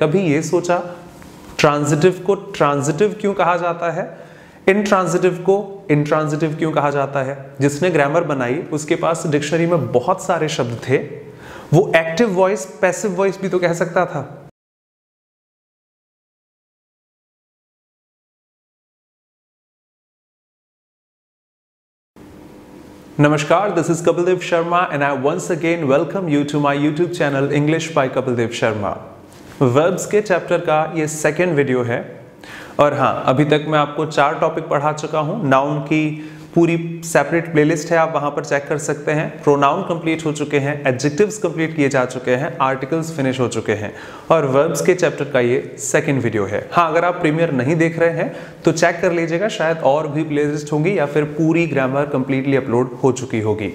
कभी ये सोचा ट्रांजिटिव को ट्रांजिटिव क्यों कहा जाता है, इनट्रांजिटिव को इनट्रांजिटिव क्यों कहा जाता है? जिसने ग्रामर बनाई उसके पास डिक्शनरी में बहुत सारे शब्द थे, वो एक्टिव वॉइस पैसिव वॉइस भी तो कह सकता था। नमस्कार, this is Kapil Dev Sharma and I once again welcome you to my YouTube channel English by Kapil Dev Sharma. Verbs के चैप्टर का ये सेकेंड वीडियो है और हाँ, अभी तक मैं आपको 4 टॉपिक पढ़ा चुका हूँ। नाउन की पूरी सेपरेट प्लेलिस्ट है, आप वहाँ पर चेक कर सकते हैं। प्रोनाउन कंप्लीट हो चुके हैं, एडजेक्टिव्स कंप्लीट किए जा चुके हैं, आर्टिकल्स फिनिश हो चुके हैं और वर्ब्स के चैप्टर का ये सेकंड वीडियो है। हाँ, अगर आप प्रीमियर नहीं देख रहे हैं तो चेक कर लीजिएगा, शायद और भी प्लेलिस्ट होंगी या फिर पूरी ग्रामर कंप्लीटली अपलोड हो चुकी होगी।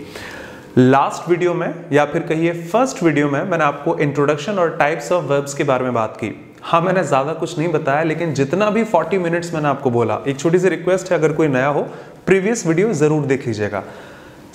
लास्ट वीडियो में या फिर कहिए फर्स्ट वीडियो में मैंने आपको इंट्रोडक्शन और टाइप्स ऑफ वर्ब्स के बारे में बात की। हाँ, मैंने ज़्यादा कुछ नहीं बताया, लेकिन जितना भी 40 मिनट्स मैंने आपको बोला, एक छोटी सी रिक्वेस्ट है, अगर कोई नया हो प्रीवियस वीडियो ज़रूर देख लीजिएगा।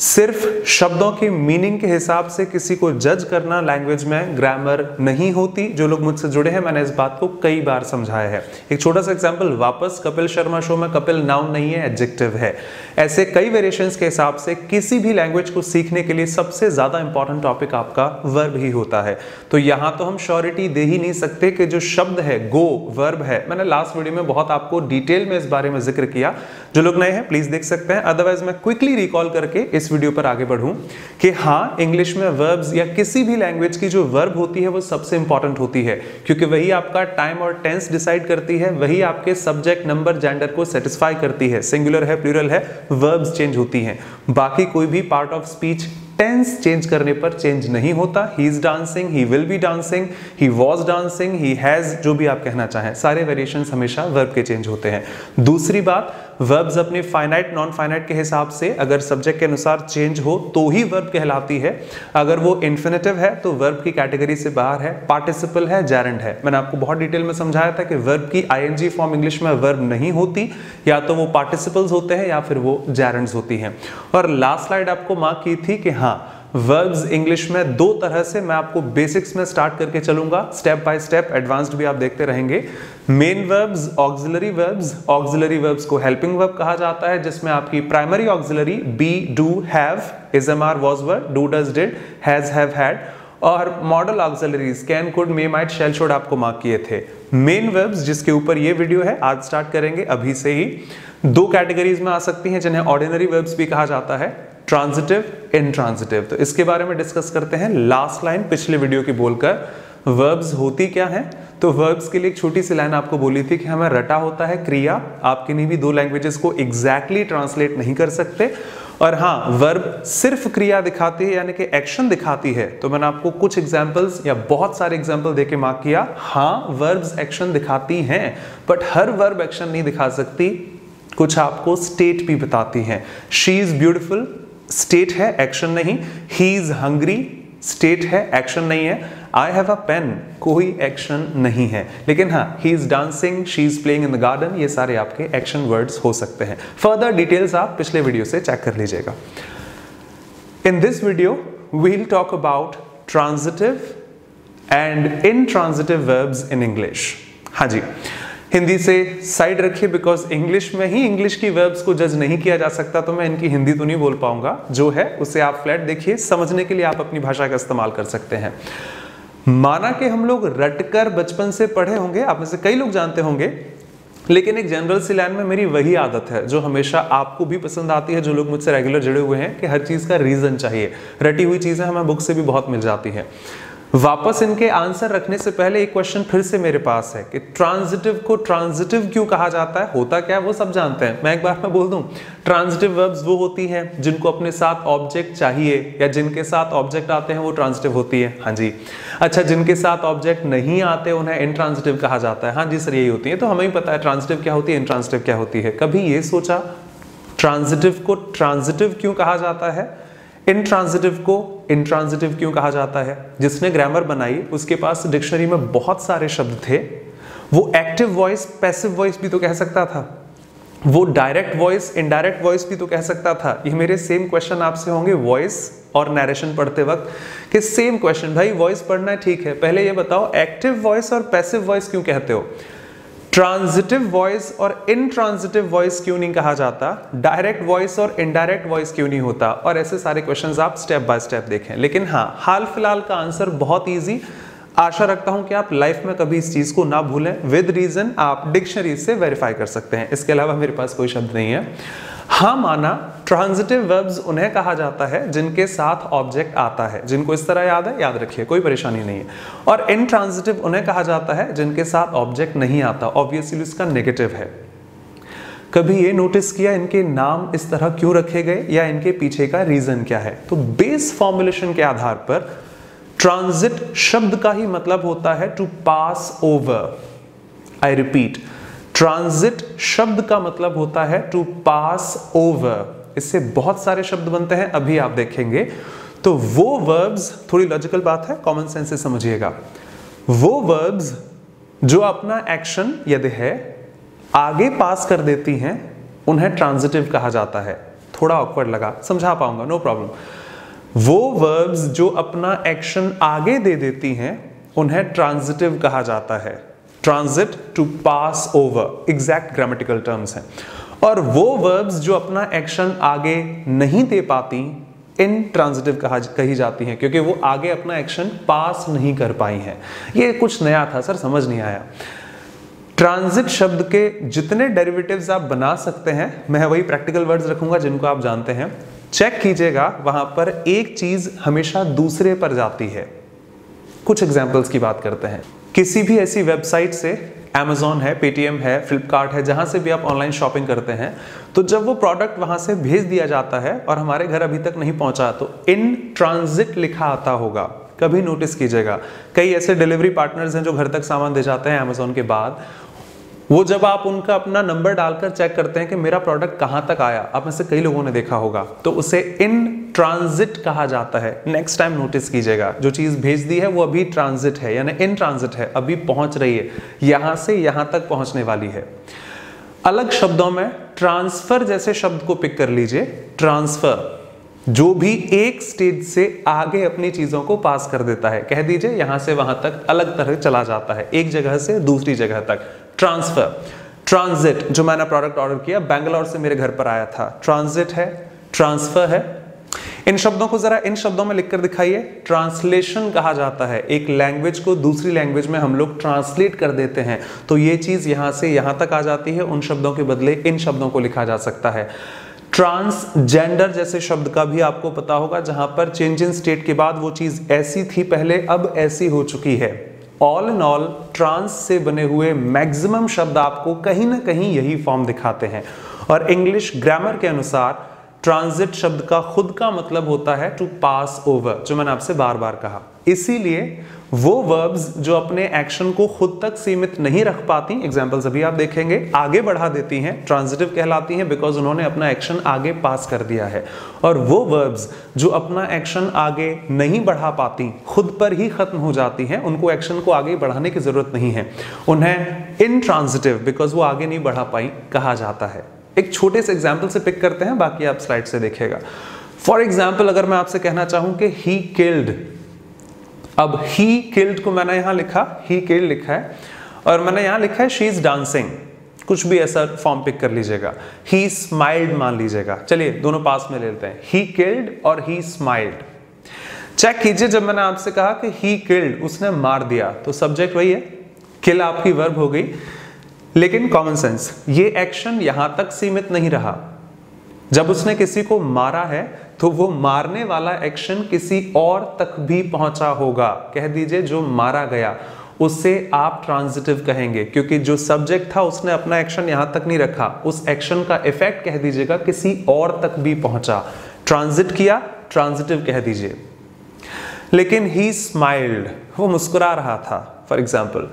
सिर्फ शब्दों की मीनिंग के हिसाब से किसी को जज करना लैंग्वेज में ग्रामर नहीं होती। जो लोग मुझसे जुड़े हैं, मैंने इस बात को कई बार समझाया है। एक छोटा सा एग्जांपल वापस, कपिल शर्मा शो में कपिल नाउन नहीं है, एडजेक्टिव है। ऐसे कई वेरिएशंस के हिसाब से किसी भी लैंग्वेज को सीखने के लिए सबसे ज़्यादा इंपॉर्टेंट टॉपिक आपका वर्ब ही होता है। तो यहाँ तो हम श्योरिटी दे ही नहीं सकते कि जो शब्द है गो वर्ब है। मैंने लास्ट वीडियो में बहुत आपको डिटेल में इस बारे में जिक्र किया, जो लोग नए हैं प्लीज़ देख सकते हैं। अदरवाइज मैं क्विकली रिकॉल करके इस वीडियो पर आगे बढ़ूं कि हाँ, इंग्लिश में वर्ब्स या किसी भी लैंग्वेज की जो वर्ब होती है वो सबसे इंपॉर्टेंट होती है, क्योंकि वही आपका टाइम और टेंस डिसाइड करती है, वही आपके सब्जेक्ट नंबर जेंडर को सेटिस्फाई करती है। सिंगुलर है, प्लूरल है, वर्ब्स चेंज होती हैं। बाकी कोई भी part of speech tense change करने पर चेंज नहीं होता। He is dancing, he will be dancing, he was dancing, he has, जो भी आप कहना चाहें, सारे वेरिएशंस हमेशा वर्ब के चेंज होते हैं। दूसरी बात, वर्ब्स अपने फाइनाइट नॉन फाइनाइट के हिसाब से अगर सब्जेक्ट के अनुसार चेंज हो तो ही वर्ब कहलाती है। अगर वो इन्फिनेटिव है तो वर्ब की कैटेगरी से बाहर है, पार्टिसिपल है, जेरंड है। मैंने आपको बहुत डिटेल में समझाया था कि वर्ब की आईएनजी फॉर्म इंग्लिश में वर्ब नहीं होती, या तो वो पार्टिसिपल्स होते हैं या फिर वो जेरंड्स होती हैं। और लास्ट स्लाइड आपको मार्क की थी कि वर्ब्स इंग्लिश में दो तरह से, मैं आपको बेसिक्स में स्टार्ट करके चलूंगा, स्टेप बाय स्टेप, एडवांस्ड भी आप देखते रहेंगे। Main verbs, auxiliary verbs. Auxiliary verbs को हेल्पिंग वर्ब कहा जाता है, जिसमें आपकी primary auxiliary be, do, have, is, am, are, was, were, do, does, did, has, have, had, और modal auxiliaries can, could, may, might, shall, should आपको mark किए थे। मेन वर्ब्स, जिसके ऊपर ये वीडियो है, आज स्टार्ट करेंगे अभी से ही। दो कैटेगरीज में आ सकती हैं जिन्हें ऑर्डिनरी वर्ब्स भी कहा जाता है, ट्रांजिटिव, इनट्रांजिटिव। तो इसके बारे में डिस्कस करते हैं। लास्ट लाइन पिछले वीडियो की बोलकर, वर्ब्स होती क्या हैं? तो वर्ब्स के लिए एक छोटी सी लाइन आपको बोली थी कि हमें रटा होता है क्रिया। आप किन्हीं भी दो लैंग्वेजेस को एग्जैक्टली ट्रांसलेट नहीं कर सकते। और हाँ, वर्ब सिर्फ क्रिया दिखाती है, यानी कि एक्शन दिखाती है। तो मैंने आपको कुछ एग्जाम्पल्स या बहुत सारे एग्जाम्पल देके मार्क किया। हाँ, वर्ब्स एक्शन दिखाती हैं, बट हर वर्ब एक्शन नहीं दिखा सकती, कुछ आपको स्टेट भी बताती हैं। शी इज ब्यूटिफुल, स्टेट है, एक्शन नहीं। ही इज हंग्री, स्टेट है, एक्शन नहीं है। आई हैव अ पेन, कोई एक्शन नहीं है। लेकिन हाँ, he is dancing, she is playing in the garden, ये सारे आपके एक्शन वर्ड्स हो सकते हैं। फर्दर डिटेल्स आप पिछले वीडियो से चेक कर लीजिएगा। In this video we will talk about transitive and intransitive verbs in English. हाँ जी, हिंदी से साइड रखिए, बिकॉज इंग्लिश में ही इंग्लिश की वर्ब्स को जज नहीं किया जा सकता, तो मैं इनकी हिंदी तो नहीं बोल पाऊंगा। जो है उसे आप फ्लैट देखिए, समझने के लिए आप अपनी भाषा का इस्तेमाल कर सकते हैं। माना कि हम लोग रटकर बचपन से पढ़े होंगे, आप में से कई लोग जानते होंगे, लेकिन एक जनरल सी लाइन में मेरी वही आदत है जो हमेशा आपको भी पसंद आती है, जो लोग मुझसे रेगुलर जुड़े हुए हैं, कि हर चीज़ का रीज़न चाहिए। रटी हुई चीज़ें हमें बुक से भी बहुत मिल जाती हैं। वापस इनके आंसर रखने से पहले एक क्वेश्चन फिर से मेरे पास है कि ट्रांजिटिव को ट्रांजिटिव क्यों कहा जाता है? होता क्या है वो सब जानते हैं, मैं एक बार में बोल दूं। ट्रांजिटिव वर्ब्स वो होती हैं जिनको अपने साथ ऑब्जेक्ट चाहिए, या जिनके साथ ऑब्जेक्ट आते हैं वो ट्रांजिटिव होती है। हाँ जी, अच्छा, जिनके साथ ऑब्जेक्ट नहीं आते उन्हें इनट्रांजिटिव कहा जाता है। हाँ जी सर, यही होती है। तो हमें ही पता है ट्रांजिटिव क्या होती है, इनट्रांजिटिव क्या होती है। कभी ये सोचा ट्रांजिटिव को ट्रांजिटिव क्यों कहा जाता है, इनट्रांजिटिव को इनट्रांजिटिव क्यों कहा जाता है? जिसने ग्रामर बनाई उसके पास डिक्शनरी में बहुत सारे शब्द थे, वो एक्टिव वॉइस पैसिव वॉइस भी तो कह सकता था। वो डायरेक्ट वॉइस इनडायरेक्ट वॉइस भी तो कह सकता था। ये मेरे सेम क्वेश्चन आपसे होंगे वॉइस और नरेशन पढ़ते वक्त कि सेम क्वेश्चन, भाई वॉइस पढ़ना है ठीक है, पहले ये बताओ एक्टिव वॉइस और पैसिव वॉइस क्यों कहते हो, ट्रांजिटिव वॉइस और इनट्रांजिटिव वॉइस क्यों नहीं कहा जाता, डायरेक्ट वॉइस और इनडायरेक्ट वॉइस क्यों नहीं होता, और ऐसे सारे क्वेश्चंस आप स्टेप बाय स्टेप देखें। लेकिन हाँ, हाल फिलहाल का आंसर बहुत ईजी, आशा रखता हूं कि आप लाइफ में कभी इस चीज को ना भूलें। विद रीजन आप डिक्शनरी से वेरीफाई कर सकते हैं, इसके अलावा मेरे पास कोई शब्द नहीं है। हाँ माना, ट्रांजिटिव वर्ब्स उन्हें कहा जाता है जिनके साथ ऑब्जेक्ट आता है, जिनको इस तरह याद है, याद रखिए कोई परेशानी नहीं है। और इनट्रांजिटिव उन्हें कहा जाता है जिनके साथ ऑब्जेक्ट नहीं आता, ऑब्वियसली इसका नेगेटिव है। कभी ये नोटिस किया इनके नाम इस तरह क्यों रखे गए या इनके पीछे का रीजन क्या है? तो बेस फॉर्मुलेशन के आधार पर ट्रांजिट शब्द का ही मतलब होता है to pass over. I repeat, transit शब्द का मतलब होता है टू पास ओवर। इससे बहुत सारे शब्द बनते हैं, अभी आप देखेंगे। तो वो वर्ब्स, थोड़ी लॉजिकल बात है, कॉमन सेंस से समझिएगा, वो वर्ब्स जो अपना एक्शन यदि है आगे पास कर देती हैं उन्हें ट्रांजिटिव कहा जाता है। थोड़ा ऑकवर्ड लगा, समझा पाऊंगा, नो प्रॉब्लम। वो वर्ब्स जो अपना एक्शन आगे दे देती हैं उन्हें ट्रांजिटिव कहा जाता है। Transit to pass over, exact grammatical terms हैं। और वो वर्ब्स जो अपना एक्शन आगे नहीं दे पाती इनट्रांजिटिव कही जाती हैं, क्योंकि वो आगे अपना एक्शन पास नहीं कर पाई हैं। ये कुछ नया था सर, समझ नहीं आया। ट्रांजिट शब्द के जितने डेरिवेटिव्स आप बना सकते हैं, मैं वही प्रैक्टिकल वर्ड्स रखूंगा जिनको आप जानते हैं। चेक कीजिएगा, वहां पर एक चीज हमेशा दूसरे पर जाती है। कुछ एग्जाम्पल्स की बात करते हैं। किसी भी ऐसी वेबसाइट से, Amazon है, Paytm है, Flipkart है, जहां से भी आप ऑनलाइन शॉपिंग करते हैं, तो जब वो प्रोडक्ट वहां से भेज दिया जाता है और हमारे घर अभी तक नहीं पहुंचा तो इन ट्रांजिट लिखा आता होगा। कभी नोटिस कीजिएगा, कई ऐसे डिलीवरी पार्टनर्स हैं जो घर तक सामान दे जाते हैं Amazon के बाद। वो जब आप उनका अपना नंबर डालकर चेक करते हैं कि मेरा प्रोडक्ट कहाँ तक आया, आप में से कई लोगों ने देखा होगा, तो उसे इन ट्रांजिट कहा जाता है। नेक्स्ट टाइम नोटिस कीजिएगा, जो चीज़ भेज दी है वो अभी ट्रांजिट है, यानी इन ट्रांजिट है, अभी पहुंच रही है, यहाँ से यहाँ तक पहुँचने वाली है। अलग शब्दों में ट्रांसफर जैसे शब्द को पिक कर लीजिए। ट्रांसफर जो भी एक स्टेज से आगे अपनी चीजों को पास कर देता है, कह दीजिए यहां से वहां तक अलग तरह चला जाता है, एक जगह से दूसरी जगह तक। ट्रांसफर, ट्रांजिट, जो मैंने प्रोडक्ट ऑर्डर किया बैंगलोर से मेरे घर पर आया था, ट्रांजिट है, ट्रांसफर है। इन शब्दों को जरा इन शब्दों में लिखकर दिखाइए। ट्रांसलेशन कहा जाता है, एक लैंग्वेज को दूसरी लैंग्वेज में हम लोग ट्रांसलेट कर देते हैं, तो ये चीज यहां से यहां तक आ जाती है, उन शब्दों के बदले इन शब्दों को लिखा जा सकता है। ट्रांसजेंडर जैसे शब्द का भी आपको पता होगा, जहां पर चेंज इन स्टेट के बाद वो चीज ऐसी थी पहले, अब ऐसी हो चुकी है। ऑल इन ऑल ट्रांस से बने हुए मैक्सिमम शब्द आपको कहीं ना कहीं यही फॉर्म दिखाते हैं। और इंग्लिश ग्रामर के अनुसार ट्रांजिट शब्द का खुद का मतलब होता है टू पास ओवर, जो मैंने आपसे बार बार कहा। इसीलिए वो वर्ब्स जो अपने एक्शन को खुद तक सीमित नहीं रख पाती, एग्जाम्पल्स अभी आप देखेंगे, आगे बढ़ा देती हैं, ट्रांजिटिव कहलाती हैं, बिकॉज उन्होंने अपना एक्शन आगे पास कर दिया है। और वो वर्ब्स जो अपना एक्शन आगे नहीं बढ़ा पाती, खुद पर ही खत्म हो जाती हैं, उनको एक्शन को आगे बढ़ाने की जरूरत नहीं है, उन्हें इनट्रांजिटिव, बिकॉज वो आगे नहीं बढ़ा पाई, कहा जाता है। एक छोटे से एग्जाम्पल से पिक करते हैं, बाकी आप स्लाइड से देखिएगा। फॉर एग्जाम्पल, अगर मैं आपसे कहना चाहूं कि he killed, अब he killed को मैंने यहां लिखा, he killed लिखा है, और मैंने यहां लिखा है she is dancing, कुछ भी ऐसा फॉर्म पिक कर लीजिएगा। he smiled मान लीजिएगा, चलिए दोनों पास में लेते हैं, he killed और he smiled। चेक कीजिए, जब मैंने आपसे कहा कि he killed, उसने मार दिया, तो सब्जेक्ट वही है, किल आपकी वर्ब हो गई। लेकिन कॉमन सेंस, ये एक्शन यहां तक सीमित नहीं रहा। जब उसने किसी को मारा है तो वो मारने वाला एक्शन किसी और तक भी पहुंचा होगा, कह दीजिए जो मारा गया, उसे आप ट्रांजिटिव कहेंगे, क्योंकि जो सब्जेक्ट था उसने अपना एक्शन यहां तक नहीं रखा, उस एक्शन का इफेक्ट कह दीजिएगा किसी और तक भी पहुंचा। ट्रांजिट किया, ट्रांजिटिव कह दीजिए। लेकिन ही स्माइल्ड, वो मुस्कुरा रहा था फॉर एग्जाम्पल,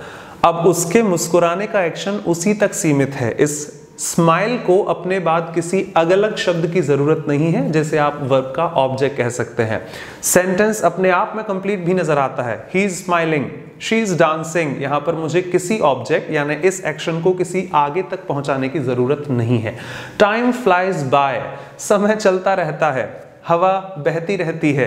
अब उसके मुस्कुराने का एक्शन उसी तक सीमित है, इस स्माइल को अपने बाद किसी अलग शब्द की जरूरत नहीं है, जैसे आप वर्ब का ऑब्जेक्ट कह सकते हैं। सेंटेंस अपने आप में कंप्लीट भी नजर आता है, he is smiling, she is dancing, यहाँ पर मुझे किसी ऑब्जेक्ट यानी इस एक्शन को किसी आगे तक पहुंचाने की जरूरत नहीं है। टाइम फ्लाइज बाय, समय चलता रहता है, हवा बहती रहती है,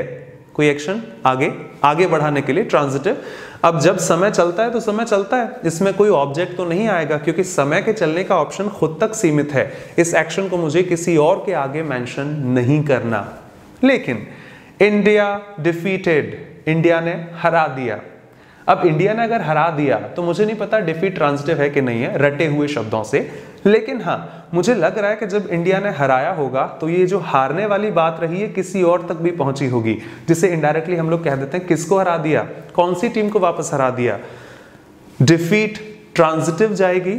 कोई एक्शन आगे आगे बढ़ाने के लिए ट्रांजिटिव। अब जब समय चलता है तो समय चलता है, इसमें कोई ऑब्जेक्ट तो नहीं आएगा क्योंकि समय के चलने का ऑप्शन खुद तक सीमित है। इस एक्शन को मुझे किसी और के आगे मेंशन नहीं करना। लेकिन इंडिया डिफीटेड, इंडिया ने हरा दिया। अब इंडिया ने अगर हरा दिया तो मुझे नहीं पता डिफीट ट्रांजिटिव है कि नहीं है रटे हुए शब्दों से, लेकिन हाँ मुझे लग रहा है कि जब इंडिया ने हराया होगा तो ये जो हारने वाली बात रही है किसी और तक भी पहुंची होगी, जिसे इनडायरेक्टली हम लोग कह देते हैं किसको हरा दिया, कौन सी टीम को वापस हरा दिया। डिफीट ट्रांजिटिव जाएगी,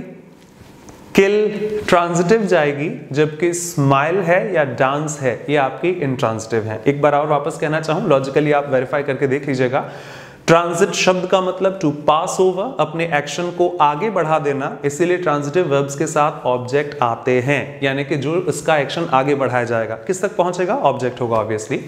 किल ट्रांजिटिव जाएगी, जबकि स्माइल है या डांस है ये आपकी इनट्रांजिटिव है। एक बार और वापस कहना चाहूँ, लॉजिकली आप वेरीफाई करके देख लीजिएगा। ट्रांजिट शब्द का मतलब टू पास ओवर, अपने एक्शन को आगे बढ़ा देना, इसीलिए ट्रांजिटिव वर्ब्स के साथ ऑब्जेक्ट आते हैं, यानी कि जो इसका एक्शन आगे बढ़ाया जाएगा किस तक पहुंचेगा, ऑब्जेक्ट होगा ऑब्वियसली।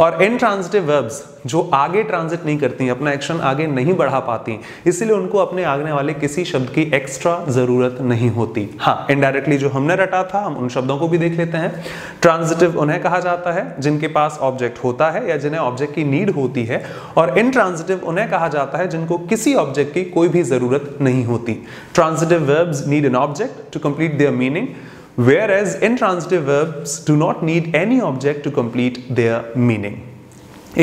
और इनट्रांजिटिव वर्ब्स जो आगे ट्रांजिट नहीं करती, अपना एक्शन आगे नहीं बढ़ा पाती, इसीलिए उनको अपने आगने वाले किसी शब्द की एक्स्ट्रा जरूरत नहीं होती। हाँ, इनडायरेक्टली जो हमने रटा था हम उन शब्दों को भी देख लेते हैं। ट्रांजिटिव उन्हें कहा जाता है जिनके पास ऑब्जेक्ट होता है या जिन्हें ऑब्जेक्ट की नीड होती है, और इनट्रांजिटिव उन्हें कहा जाता है जिनको किसी ऑब्जेक्ट की कोई भी जरूरत नहीं होती। Transitive verbs need an object to complete their meaning, whereas intransitive verbs do not need any object to complete their meaning।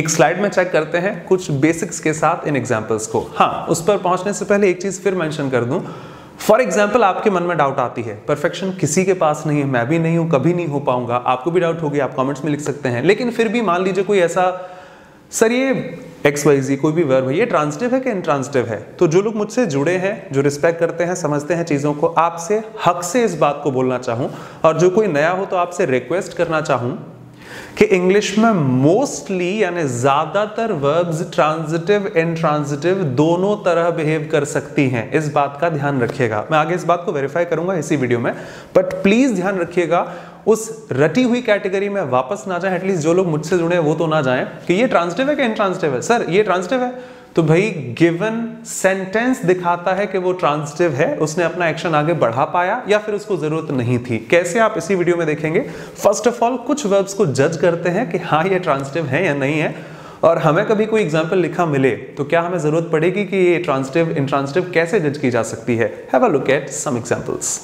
एक स्लाइड में चेक करते हैं कुछ बेसिक्स के साथ इन एग्जाम्पल्स को। हाँ, उस पर पहुंचने से पहले एक चीज फिर मेंशन कर दूं। फॉर एग्जाम्पल, आपके मन में डाउट आती है, परफेक्शन किसी के पास नहीं है, मैं भी नहीं हूं, कभी नहीं हो पाऊंगा, आपको भी डाउट होगी, आप कमेंट्स में लिख सकते हैं। लेकिन फिर भी मान लीजिए कोई ऐसा, सर ये XYZ कोई भी वर्ब है, ये ट्रांजिटिव है कि इंट्रांजिटिव है, तो जो लोग मुझसे जुड़े हैं, जो रिस्पेक्ट करते हैं, समझते हैं चीज़ों को, आपसे हक से इस बात को बोलना चाहूँ, और जो कोई नया हो तो आपसे रिक्वेस्ट करना चाहूँ कि इंग्लिश में मोस्टली यानी ज्यादातर वर्ब्स ट्रांजिटिव इंट्रांजिटिव दोनों तरह बिहेव कर सकती हैं। इस बात का ध्यान रखिएगा, मैं आगे इस बात को वेरीफाई करूंगा इसी वीडियो में, बट प्लीज ध्यान रखिएगा उस रटी हुई कैटेगरी में वापस ना जाए। एटलीस्ट जो लोग मुझसे जुड़े हैं वो तो ना जाएं कि ये ट्रांजिटिव है कि इंट्रांजिटिव है। सर ये ट्रांजिटिव है, तो भाई गिवन सेंटेंस दिखाता है कि वो ट्रांजिटिव है, उसने अपना एक्शन आगे बढ़ा पाया या फिर उसको जरूरत नहीं थी। कैसे, आप इसी वीडियो में देखेंगे। फर्स्ट ऑफ ऑल, कुछ वर्ब्स को जज करते हैं कि हाँ ये ट्रांजिटिव है या नहीं है, और हमें कभी कोई एग्जाम्पल लिखा मिले तो क्या हमें जरूरत पड़ेगी कि ये ट्रांजिटिव इंट्रांजिटिव कैसे जज की जा सकती है। Have a look at some examples.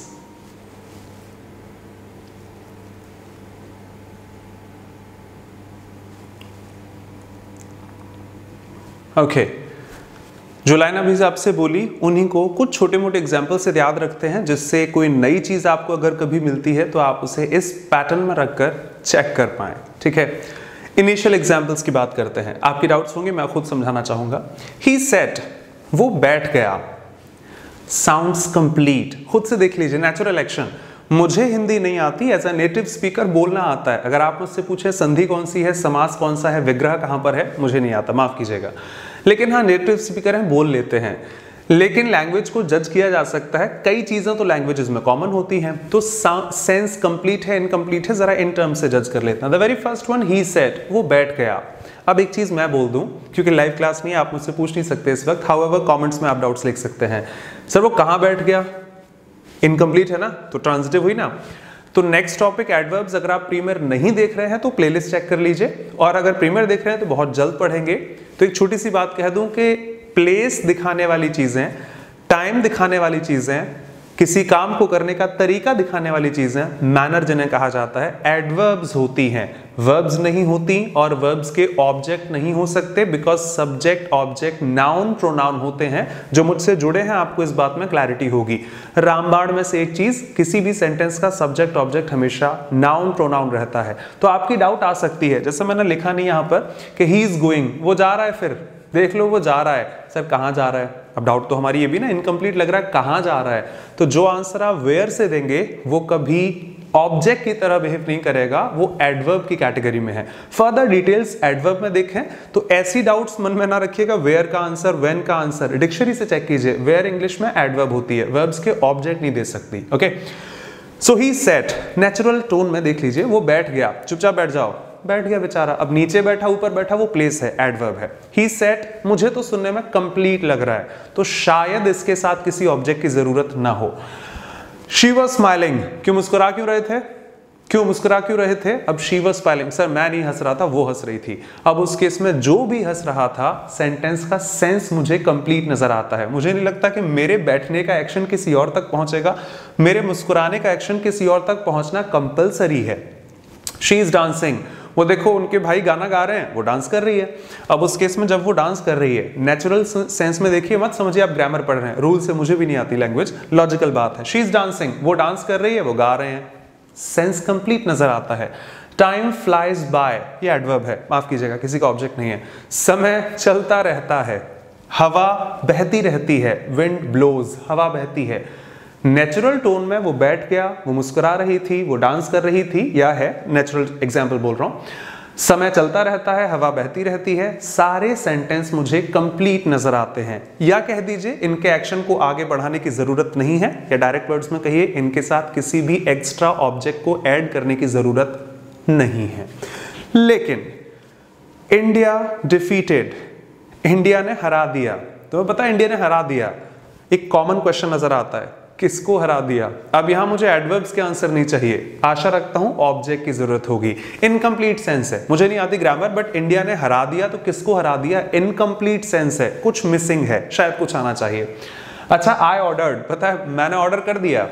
Okay, जो लाइन अभी आपसे बोली उन्हीं को कुछ छोटे मोटे एग्जाम्पल से याद रखते हैं, जिससे कोई नई चीज आपको अगर कभी मिलती है तो आप उसे इस पैटर्न में रखकर चेक कर पाए। ठीक है, इनिशियल एग्जाम्पल्स की बात करते हैं। आपके डाउट्स होंगे, मैं खुद समझाना चाहूंगा। ही सेट, वो बैठ गया। साउंड्स कंप्लीट, खुद से देख लीजिए, नेचुरल एक्शन। मुझे हिंदी नहीं आती, एज ए नेटिव स्पीकर बोलना आता है। अगर आप मुझसे पूछे संधि कौन सी है, समास कौन सा है, विग्रह कहाँ पर है, मुझे नहीं आता, माफ कीजिएगा। लेकिन हाँ, नेटिव स्पीकर हैं, बोल लेते हैं। लेकिन लैंग्वेज को जज किया जा सकता है, कई चीज़ें तो लैंग्वेजेस में कॉमन होती हैं। तो सेंस कंप्लीट है, इनकम्प्लीट है, जरा इन टर्म्स से जज कर लेते हैं। The very first one, he set, वो बैठ गया। अब एक चीज़ मैं बोल दूं, क्योंकि लाइव क्लास नहीं है, आप मुझसे पूछ नहीं सकते इस वक्त, हाउएवर कमेंट्स में आप डाउट्स लिख सकते हैं। सर वो कहाँ बैठ गया, इनकम्प्लीट है ना, तो ट्रांजिटिव हुई ना। तो नेक्स्ट टॉपिक एडवर्ब्स, अगर आप प्रीमियर नहीं देख रहे हैं तो प्लेलिस्ट चेक कर लीजिए, और अगर प्रीमियर देख रहे हैं तो बहुत जल्द पढ़ेंगे। तो एक छोटी सी बात कह दूं कि प्लेस दिखाने वाली चीज़ें, टाइम दिखाने वाली चीज़ें, किसी काम को करने का तरीका दिखाने वाली चीज़ें, मैनर जिन्हें कहा जाता है, एडवर्ब्स होती हैं, वर्ब्स नहीं होती, और वर्ब्स के ऑब्जेक्ट नहीं हो सकते, because subject object noun pronoun होते हैं। जो मुझसे जुड़े हैं आपको इस बात में क्लैरिटी होगी। रामबाण में से एक चीज़, किसी भी सेंटेंस का सब्जेक्ट ऑब्जेक्ट हमेशा नाउन प्रोनाउन रहता है। तो आपकी डाउट आ सकती है, जैसे मैंने लिखा नहीं यहाँ पर कि ही इज़ गोइंग, वो जा रहा है, फिर देख लो वो जा रहा है, सर कहाँ जा रहा है। अब डाउट तो हमारी ये भी ना, इनकम्प्लीट लग रहा है, कहाँ जा रहा है। तो जो आंसर आप वेयर से देंगे वो कभी ऑब्जेक्ट की तरह बिहेव नहीं करेगा, वो एडवर्ब की कैटेगरी में है। फर्दर डिटेल्स एडवर्ब में देखें, तो ऐसी डाउट्स मन में ना रखिएगा, वेयर का आंसर, व्हेन का आंसर, डिक्शनरी से चेक कीजिए। वेयर इंग्लिश में एडवर्ब होती है, वर्ब्स के ऑब्जेक्ट नहीं दे सकती। Okay, so he set, natural tone में देख लीजिए, वो बैठ गया, चुपचाप बैठ जाओ, बैठ गया बेचारा। अब नीचे बैठा ऊपर बैठा वो प्लेस है, एडवर्ब है। ही सेट मुझे तो सुनने में कंप्लीट लग रहा है, तो शायद इसके साथ किसी ऑब्जेक्ट की जरूरत ना हो। शी वाज स्माइलिंग, क्यों मुस्कुरा क्यों रहे थे, क्यों मुस्कुरा क्यों रहे थे। अब शी वाज स्माइलिंग, सर मैं नहीं हंस रहा था वो हंस रही थी। अब उस केस में जो भी हंस रहा था सेंटेंस का सेंस मुझे कंप्लीट नजर आता है। मुझे नहीं लगता कि मेरे बैठने का एक्शन किसी और तक पहुंचेगा, मेरे मुस्कुराने का एक्शन किसी और तक पहुंचना कंपलसरी है। शी इज डांसिंग, वो देखो उनके भाई गाना गा रहे हैं, वो डांस कर रही है। अब उस केस में जब वो डांस कर रही है, नेचुरल सेंस में देखिए, मत समझिए आप ग्रामर पढ़ रहे हैं, रूल से मुझे भी नहीं आती लैंग्वेज, लॉजिकल बात है। शी इज डांसिंग, वो डांस कर रही है, वो गा रहे हैं, सेंस कंप्लीट नजर आता है। टाइम फ्लाइज बाय, ये एडवर्ब है, माफ कीजिएगा किसी का ऑब्जेक्ट नहीं है। समय चलता रहता है, हवा बहती रहती है, विंड ब्लोज, हवा बहती है। नेचुरल टोन में वो बैठ गया, वो मुस्कुरा रही थी, वो डांस कर रही थी, या है नेचुरल एग्जाम्पल बोल रहा हूँ। समय चलता रहता है, हवा बहती रहती है, सारे सेंटेंस मुझे कंप्लीट नजर आते हैं। या कह दीजिए इनके एक्शन को आगे बढ़ाने की जरूरत नहीं है, या डायरेक्ट वर्ड्स में कहिए इनके साथ किसी भी एक्स्ट्रा ऑब्जेक्ट को ऐड करने की जरूरत नहीं है। लेकिन इंडिया डिफीटेड, इंडिया ने हरा दिया, तो पता है इंडिया ने हरा दिया, एक कॉमन क्वेश्चन नजर आता है, किसको हरा दिया। अब यहां मुझे एडवर्ब्स के आंसर नहीं चाहिए, आशा रखता हूं ऑब्जेक्ट की जरूरत होगी। इनकम्प्लीट सेंस है, मुझे नहीं आती ग्रामर, बट इंडिया ने हरा दिया तो किसको हरा दिया, इनकम्प्लीट सेंस है, कुछ मिसिंग है, शायद कुछ आना चाहिए। अच्छा आई ऑर्डर्ड, पता है मैंने ऑर्डर कर दिया,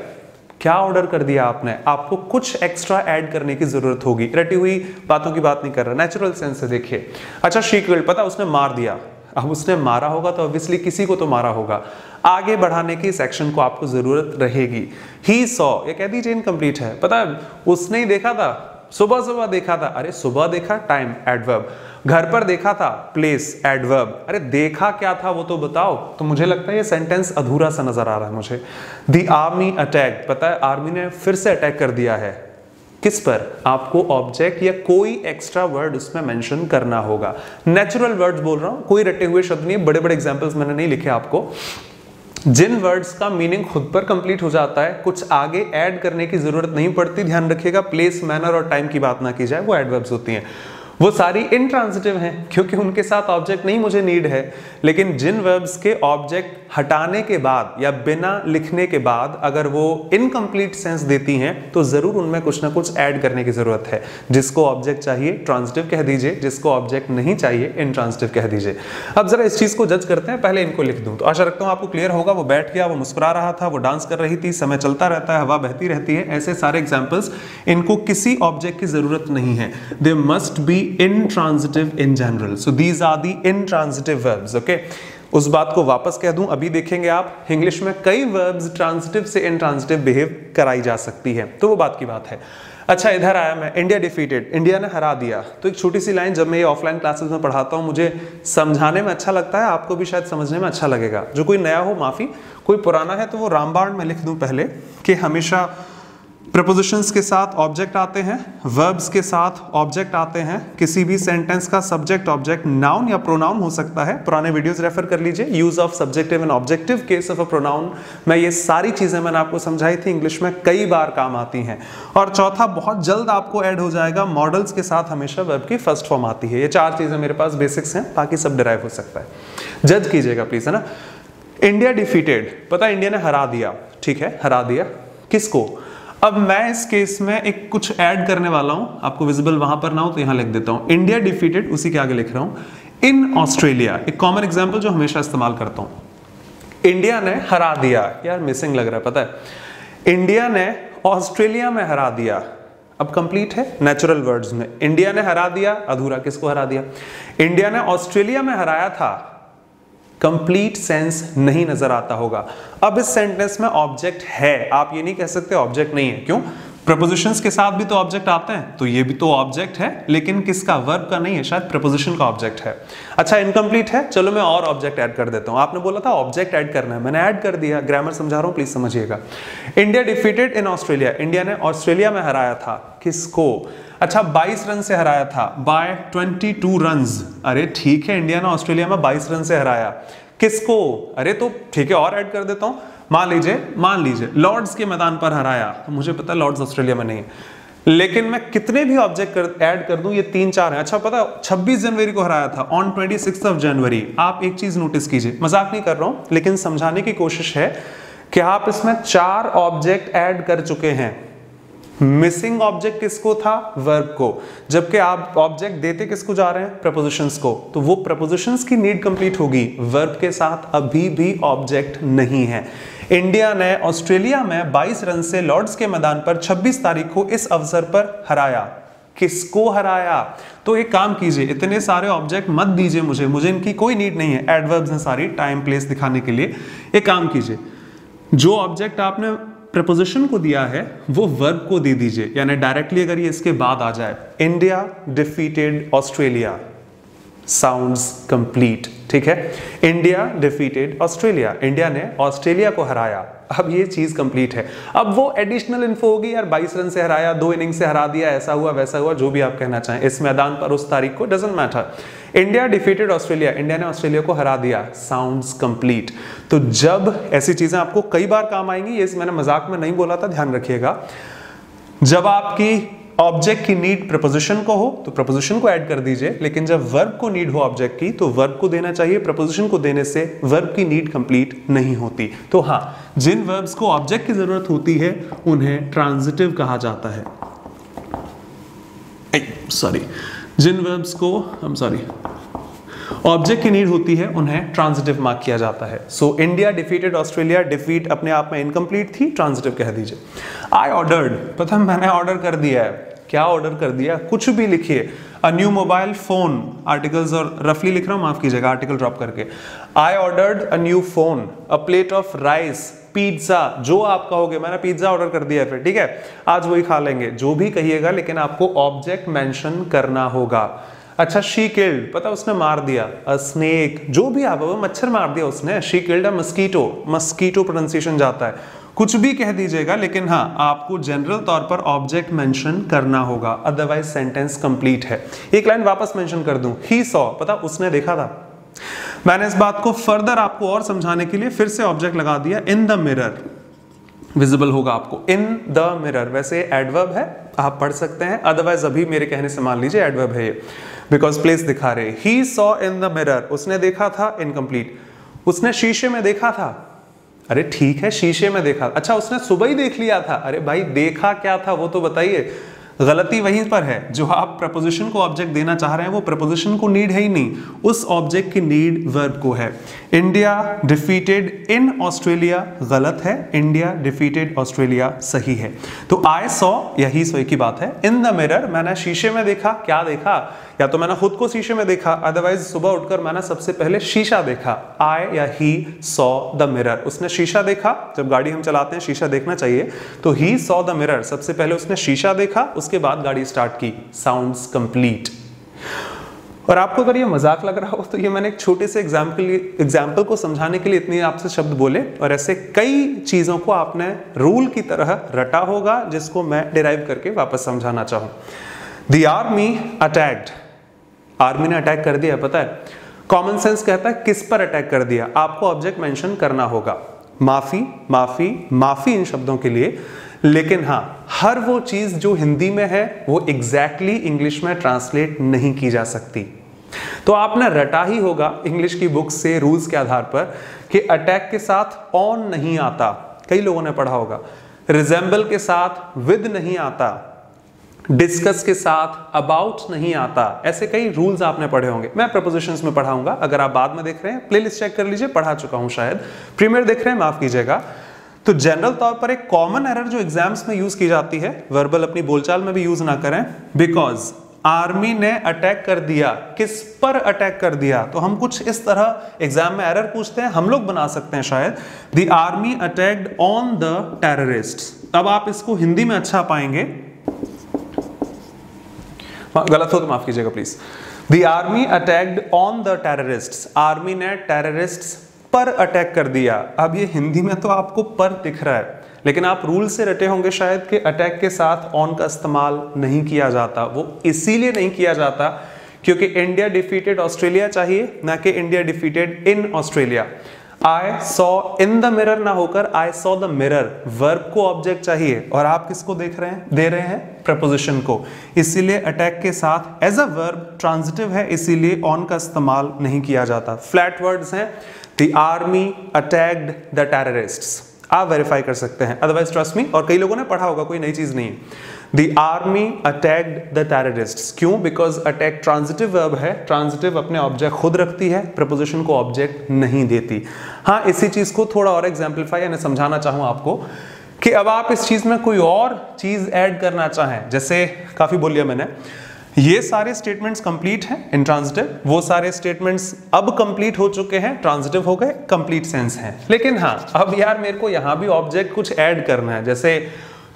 क्या ऑर्डर कर दिया आपने, आपको कुछ एक्स्ट्रा ऐड करने की जरूरत होगी, रटी हुई बातों की बात नहीं कर रहा, नेचुरल सेंस से देखिए। अच्छा शी किल्ड, पता उसने मार दिया, अब उसने मारा होगा तो ऑब्वियसली किसी को तो मारा होगा, आगे बढ़ाने की इस एक्शन को आपको जरूरत रहेगी। ही सॉ, ये कह दीजिए इनकम्प्लीट है, पता है उसने ही देखा था, सुबह सुबह देखा था, अरे सुबह देखा टाइम एडवर्ब, घर पर देखा था प्लेस एडवर्ब, अरे देखा क्या था वो तो बताओ। तो मुझे लगता है ये सेंटेंस अधूरा सा नजर आ रहा है मुझे। दी आर्मी अटैक, पता है आर्मी ने फिर से अटैक कर दिया है, किस पर, आपको ऑब्जेक्ट या कोई एक्स्ट्रा वर्ड उसमें मेंशन करना होगा। नेचुरल वर्ड्स बोल रहा हूं, कोई रटे हुए शब्द नहीं है, बड़े बड़े एग्जांपल्स मैंने नहीं लिखे आपको, जिन वर्ड्स का मीनिंग खुद पर कंप्लीट हो जाता है, कुछ आगे ऐड करने की जरूरत नहीं पड़ती। ध्यान रखिएगा प्लेस, मैनर और टाइम की बात ना की जाए, वो एडवर्ब्स होती हैं, वो सारी इंट्रांजिटिव हैं क्योंकि उनके साथ ऑब्जेक्ट नहीं मुझे नीड है। लेकिन जिन वर्ब्स के ऑब्जेक्ट हटाने के बाद या बिना लिखने के बाद अगर वो इनकम्प्लीट सेंस देती हैं तो ज़रूर उनमें कुछ ना कुछ ऐड करने की ज़रूरत है। जिसको ऑब्जेक्ट चाहिए ट्रांजिटिव कह दीजिए, जिसको ऑब्जेक्ट नहीं चाहिए इंट्रांजिटिव कह दीजिए। अब ज़रा इस चीज़ को जज करते हैं, पहले इनको लिख दूँ तो आशा रखता हूँ आपको क्लियर होगा। वो बैठ गया, वो मुस्कुरा रहा था, वो डांस कर रही थी, समय चलता रहता है, हवा बहती रहती है, ऐसे सारे एग्जाम्पल्स, इनको किसी ऑब्जेक्ट की ज़रूरत नहीं है। They must be intransitive in general, so these are the intransitive verbs, okay? उस बात को वापस कह दूं, अभी देखेंगे आप इंग्लिश में कई verbs transitive से intransitive behave कराई जा सकती है, तो वो बात की बात है। अच्छा इधर आया मैं, इंडिया डिफीटेड, इंडिया ने हरा दिया, तो एक छोटी सी लाइन, जब मैं ये ऑफलाइन क्लासेस में पढ़ाता हूँ मुझे समझाने में अच्छा लगता है, आपको भी शायद समझने में अच्छा लगेगा। जो कोई नया हो माफी, कोई पुराना है तो वो रामबाण में लिख दूं पहले कि हमेशा प्रपोजिशंस के साथ ऑब्जेक्ट आते हैं, वर्ब्स के साथ ऑब्जेक्ट आते हैं, किसी भी सेंटेंस का सब्जेक्ट ऑब्जेक्ट नाउन या प्रोनाउन हो सकता है। पुराने वीडियोस रेफर कर लीजिए, use of subjective and objective case of a pronoun में ये सारी चीज़ें मैंने आपको समझाई थी, इंग्लिश में कई बार काम आती हैं। और चौथा बहुत जल्द आपको ऐड हो जाएगा, मॉडल्स के साथ हमेशा वर्ब की फर्स्ट फॉर्म आती है। ये चार चीज़ें मेरे पास बेसिक्स हैं, बाकी सब डिराइव हो सकता है, जज कीजिएगा प्लीज़, है ना। इंडिया डिफीटेड, पता इंडिया ने हरा दिया, ठीक है हरा दिया, किसको। अब मैं इस केस में एक कुछ ऐड करने वाला हूं, आपको विजिबल वहां पर ना हो तो यहां लिख देता हूं, इंडिया डिफीटेड उसी के आगे लिख रहा हूं। इन ऑस्ट्रेलिया, एक कॉमन एग्जांपल जो हमेशा इस्तेमाल करता हूं, इंडिया ने हरा दिया, यार मिसिंग लग रहा है पता है, इंडिया ने ऑस्ट्रेलिया में हरा दिया, अब कंप्लीट है नेचुरल वर्ड्स में। इंडिया ने हरा दिया, अधूरा, किसको हरा दिया, इंडिया ने ऑस्ट्रेलिया में हराया था, कंप्लीट सेंस नहीं नजर आता होगा। अब इस सेंटेंस में ऑब्जेक्ट है, आप ये नहीं कह सकते ऑब्जेक्ट नहीं है, क्यों, प्रपोजिशंस के साथ भी तो ऑब्जेक्ट आते हैं, तो ये भी तो ऑब्जेक्ट है, लेकिन किसका, वर्ब का नहीं है, शायद प्रपोजिशन का ऑब्जेक्ट है। अच्छा इनकम्प्लीट है, चलो मैं और ऑब्जेक्ट ऐड कर देता हूँ, आपने बोला था ऑब्जेक्ट ऐड करना है, मैंने ऐड कर दिया, ग्रामर समझा रहा हूँ प्लीज समझिएगा। India defeated in Australia, India ने ऑस्ट्रेलिया में हराया था, किसको, अच्छा 22 रन से हराया था, बाय 22 रन, अरे ठीक है इंडिया ने ऑस्ट्रेलिया में 22 रन से हराया, किसको, अरे तो ठीक है और ऐड कर देता हूँ, मान लीजिए लॉर्ड्स के मैदान पर हराया, मुझे पता लॉर्ड्स ऑस्ट्रेलिया में नहीं है, लेकिन मैं कितने भी ऑब्जेक्ट ऐड कर दूं, ये तीन चार हैं। अच्छा पता 26 जनवरी को हराया था, ऑन 26 जनवरी। आप एक चीज नोटिस कीजिए, मजाक नहीं कर रहा हूं लेकिन समझाने की कोशिश है कि आप इसमें चार ऑब्जेक्ट ऐड कर चुके हैं। मिसिंग ऑब्जेक्ट किसको था? वर्ब को। जबकि आप ऑब्जेक्ट देते किसको जा रहे हैं? प्रपोजिशंस को। तो वो प्रपोजिशंस की नीड कंप्लीट होगी, वर्ब के साथ अभी भी ऑब्जेक्ट नहीं है। इंडिया ने ऑस्ट्रेलिया में 22 रन से लॉर्ड्स के मैदान पर 26 तारीख को इस अवसर पर हराया। किसको हराया? तो एक काम कीजिए, इतने सारे ऑब्जेक्ट मत दीजिए मुझे, मुझे इनकी कोई नीड नहीं है। एडवर्ब्स हैं सारी टाइम प्लेस दिखाने के लिए। एक काम कीजिए, जो ऑब्जेक्ट आपने प्रपोजिशन को दिया है वो वर्ब को दे दीजिए, यानी डायरेक्टली अगर ये इसके बाद आ जाए, India defeated Australia, sounds complete. ठीक है, इंडिया डिफीटेड ऑस्ट्रेलिया, इंडिया ने ऑस्ट्रेलिया को हराया। अब ये चीज कंप्लीट है। अब वो एडिशनल इन्फो होगी, यार 22 रन से हराया, 2 इनिंग से हरा दिया, ऐसा हुआ वैसा हुआ, जो भी आप कहना चाहें, इस मैदान पर उस तारीख को, doesn't matter. India defeated Australia, India ने ऑस्ट्रेलिया को हरा दिया, साउंड्स कंप्लीट। तो जब ऐसी चीजें आपको कई बार काम आएंगी, ये मैंने मजाक में नहीं बोला था, ध्यान रखिएगा। जब आपकी ऑब्जेक्ट की नीड प्रपोजिशन को हो तो प्रपोजिशन को ऐड कर दीजिए, लेकिन जब वर्ब को नीड हो ऑब्जेक्ट की तो वर्ब को देना चाहिए। प्रपोजिशन को देने से वर्ब की नीड कंप्लीट नहीं होती। तो हाँ, जिन वर्ब्स को ऑब्जेक्ट की जरूरत होती है उन्हें ट्रांजिटिव कहा जाता है। जिन वर्ब्स को ऑब्जेक्ट की नीड होती है उन्हें ट्रांजिटिव मार्क किया जाता है। So India defeated Australia, defeat अपने आप में इनकम्प्लीट थी, ट्रांजिटिव कह दीजिए। आई ऑर्डर्ड, पता मैंने ऑर्डर कर दिया है। क्या ऑर्डर कर दिया? कुछ भी लिखिए, a new mobile phone, articles और रफली लिख रहा हूँ, माफ कीजिएगा, आर्टिकल ड्रॉप करके। I ordered a new phone, a plate of rice, pizza, जो आप कहोगे मैंने पिज्जा ऑर्डर कर दिया है, फिर ठीक है आज वही खा लेंगे, जो भी कहिएगा, लेकिन आपको ऑब्जेक्ट मेंशन करना होगा। अच्छा, शी किल्ड, पता उसने मार दिया, अ स्नेक, जो भी आप, मच्छर मार दिया उसने, she killed a mosquito, mosquito pronunciation जाता है, कुछ भी कह दीजिएगा, लेकिन हाँ आपको जनरल तौर पर ऑब्जेक्ट मेंशन करना होगा, अदरवाइज सेंटेंस कंप्लीट है। एक लाइन वापस मेंशन कर दूं, ही सॉ, पता उसने देखा था। मैंने इस बात को फर्दर आपको और समझाने के लिए फिर से ऑब्जेक्ट लगा दिया, इन द मिरर, विजिबल होगा आपको, इन द मिरर। वैसे एडवर्ब है, आप पढ़ सकते हैं, अदरवाइज अभी मेरे कहने से मान लीजिए एडवर्ब है ये, बिकॉज प्लेस दिखा रहे। He saw in the mirror, उसने देखा था, इनकम्प्लीट। उसने शीशे में देखा था, अरे ठीक है शीशे में देखा, अच्छा उसने सुबह ही देख लिया था, अरे भाई देखा क्या था वो तो बताइए। गलती वहीं पर है, जो आप प्रपोजिशन को ऑब्जेक्ट देना चाह रहे हैं वो प्रपोजिशन को नीड है ही नहीं, उस ऑब्जेक्ट की नीड वर्ब को है। इंडिया डिफीटेड इन ऑस्ट्रेलिया गलत है, इंडिया डिफीटेड ऑस्ट्रेलिया सही है। तो आई सॉ या ही सॉ की बात है। इन द मिरर, मैंने शीशे में देखा, क्या देखा? या तो मैंने खुद को शीशे में देखा, अदरवाइज सुबह उठकर मैंने सबसे पहले शीशा देखा। आई या ही सॉ द मिरर, उसने शीशा देखा, जब गाड़ी हम चलाते हैं शीशा देखना चाहिए, तो ही सॉ द मिरर, सबसे पहले उसने शीशा देखा, उसके बाद गाड़ी स्टार्ट की, साउंड्स कंप्लीट। और आपको अगर ये मजाक लग रहा हो तो ये मैंने एक छोटे से एग्जाम्पल को समझाने के लिए इतने आपसे शब्द बोले, और ऐसे कई चीजों को आपने रूल की तरह रटा होगा जिसको मैं डिराइव करके वापस समझाना चाहूँ। द आर्मी अटैक्ड, आर्मी ने अटैक कर दिया, पता है कॉमन सेंस कहता है किस पर अटैक कर दिया, आपको ऑब्जेक्ट मेंशन करना होगा। माफी, माफी, माफी इन शब्दों के लिए, लेकिन हाँ हर वो चीज जो हिंदी में है वो एग्जैक्टली इंग्लिश में ट्रांसलेट नहीं की जा सकती। तो आपने रटा ही होगा इंग्लिश की बुक से रूल्स के आधार पर कि अटैक के साथ ऑन नहीं आता, कई लोगों ने पढ़ा होगा, रिजेंबल के साथ विद नहीं आता, डिस्कस के साथ अबाउट नहीं आता, ऐसे कई रूल्स आपने पढ़े होंगे। मैं प्रपोजिशंस में पढ़ाऊंगा, अगर आप बाद में देख रहे हैं प्लेलिस्ट चेक कर लीजिए, पढ़ा चुका हूं शायद, प्रीमियर देख रहे हैं माफ कीजिएगा। तो जनरल तौर पर एक कॉमन एरर जो एग्जाम्स में यूज की जाती है, वर्बल अपनी बोलचाल में भी यूज ना करें, बिकॉज आर्मी ने अटैक कर दिया, किस पर अटैक कर दिया, तो हम कुछ इस तरह एग्जाम में एरर पूछते हैं, हम लोग बना सकते हैं शायद, the army attacked on the terrorists. अब आप इसको हिंदी में अच्छा पाएंगे, गलत हो तो माफ कीजिएगा please, the army attacked on the terrorists, army ने टेररिस्ट्स पर अटैक कर दिया। अब ये हिंदी में तो आपको पर दिख रहा है, लेकिन आप रूल से रटे होंगे शायद कि अटैक के साथ ऑन का इस्तेमाल नहीं किया जाता, वो इसीलिए नहीं किया जाता क्योंकि इंडिया डिफीटेड ऑस्ट्रेलिया चाहिए, ना कि India defeated in Australia. I saw in the mirror ना होकर I saw the mirror, verb को ऑब्जेक्ट चाहिए और आप किसको देख रहे हैं, दे रहे हैं preposition को, इसीलिए अटैक के साथ as a verb ट्रांजिटिव है, इसीलिए on का इस्तेमाल नहीं किया जाता। फ्लैट वर्ड्स हैं the army attacked the terrorists, आप वेरीफाई कर सकते हैं, अदरवाइज ट्रस्ट मी, और कई लोगों ने पढ़ा होगा, कोई नई चीज नहीं है। The army attacked the terrorists, क्यों? बिकॉज अटैक ट्रांजिटिव वर्ब है, ट्रांजिटिव अपने ऑब्जेक्ट खुद रखती है, प्रपोजिशन को ऑब्जेक्ट नहीं देती। हाँ, इसी चीज को थोड़ा और एग्जाम्पलीफाई यानी समझाना चाहूँ आपको कि अब आप इस चीज में कोई और चीज ऐड करना चाहें, जैसे काफी बोलिया मैंने, ये सारे स्टेटमेंट्स कंप्लीट हैं इनट्रांजिटिव, वो सारे स्टेटमेंट्स अब कंप्लीट हो चुके हैं, ट्रांजिटिव हो गए, कंप्लीट सेंस हैं। लेकिन हाँ, अब यार मेरे को यहाँ भी ऑब्जेक्ट कुछ ऐड करना है, जैसे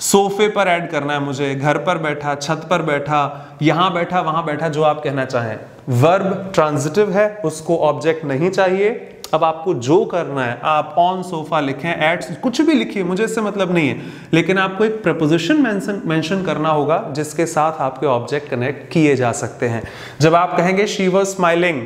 सोफे पर ऐड करना है मुझे, घर पर बैठा, छत पर बैठा, यहाँ बैठा, वहाँ बैठा, जो आप कहना चाहें। वर्ब ट्रांजिटिव है, उसको ऑब्जेक्ट नहीं चाहिए, अब आपको जो करना है, आप ऑन सोफा लिखें, एट कुछ भी लिखिए, मुझे इससे मतलब नहीं है, लेकिन आपको एक प्रपोजिशन मेंशन करना होगा जिसके साथ आपके ऑब्जेक्ट कनेक्ट किए जा सकते हैं। जब आप कहेंगे शी वाज स्माइलिंग,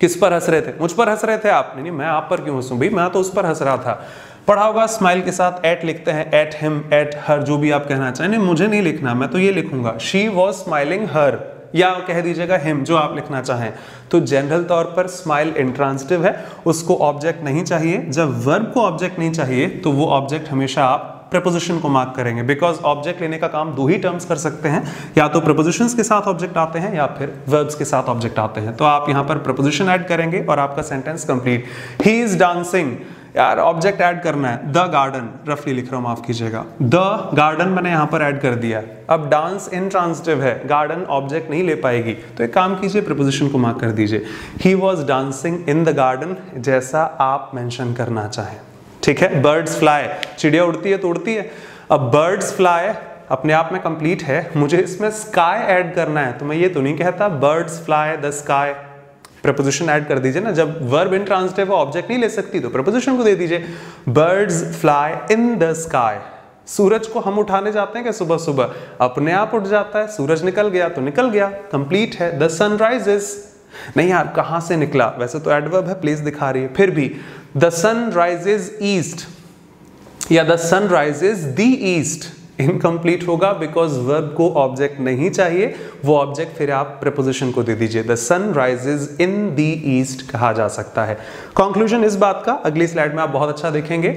किस पर हंस रहे थे? मुझ पर हंस रहे थे आप? नहीं, मैं आप पर क्यों हंसूं भाई, मैं तो उस पर हंस रहा था। पढ़ा होगा, स्माइल के साथ एट लिखते हैं, एट हिम, एट हर, जो भी आप कहना चाहें। नहीं, मुझे नहीं लिखना, मैं तो ये लिखूंगा शी वाज स्माइलिंग हर, या कह दीजिएगा हिम, जो आप लिखना चाहें। तो जनरल तौर पर स्माइल इंट्रांजिटिव है, उसको ऑब्जेक्ट नहीं चाहिए। जब वर्ब को ऑब्जेक्ट नहीं चाहिए तो वो ऑब्जेक्ट हमेशा आप प्रपोजिशन को मार्क करेंगे, बिकॉज ऑब्जेक्ट लेने का काम दो ही टर्म्स कर सकते हैं, या तो प्रपोजिशंस के साथ ऑब्जेक्ट आते हैं या फिर वर्ब्स के साथ ऑब्जेक्ट आते हैं। तो आप यहाँ पर प्रपोजिशन ऐड करेंगे और आपका sentence complete. He is dancing, यार ऑब्जेक्ट ऐड करना है, द गार्डन, रफली लिख रहा हूँ माफ कीजिएगा, द गार्डन मैंने यहाँ पर ऐड कर दिया। अब डांस इंट्रांजिटिव है, गार्डन ऑब्जेक्ट नहीं ले पाएगी, तो एक काम कीजिए, प्रपोजिशन को मार्क कर दीजिए, he was dancing in the garden, जैसा आप मेंशन करना चाहें। ठीक है, बर्ड्स फ्लाई, चिड़िया उड़ती है तो उड़ती है, अब बर्ड्स फ्लाई अपने आप में कंप्लीट है, मुझे इसमें स्काई ऐड करना है तो मैं ये तो नहीं कहता birds fly the sky, preposition add कर दीजिए ना। जब वर्ब इंट्रांजिटिव ऑब्जेक्ट नहीं ले सकती तो प्रपोजिशन को दे दीजिए, birds fly in the sky. सूरज को हम उठाने जाते हैं कि सुबह सुबह अपने आप उठ जाता है, सूरज निकल गया तो निकल गया, कंप्लीट है। द सनराइज इज, नहीं यार कहाँ से निकला, वैसे तो एडवर्ब है, प्लेस दिखा रही है, फिर भी द सन राइजेज ईस्ट या the sun rises the east, incomplete होगा बिकॉज वर्ब को ऑब्जेक्ट नहीं चाहिए, वो ऑब्जेक्ट फिर आप प्रपोजिशन को दे दीजिए, the sun rises in the east कहा जा सकता है। कंक्लूजन इस बात का अगली स्लाइड में आप बहुत अच्छा देखेंगे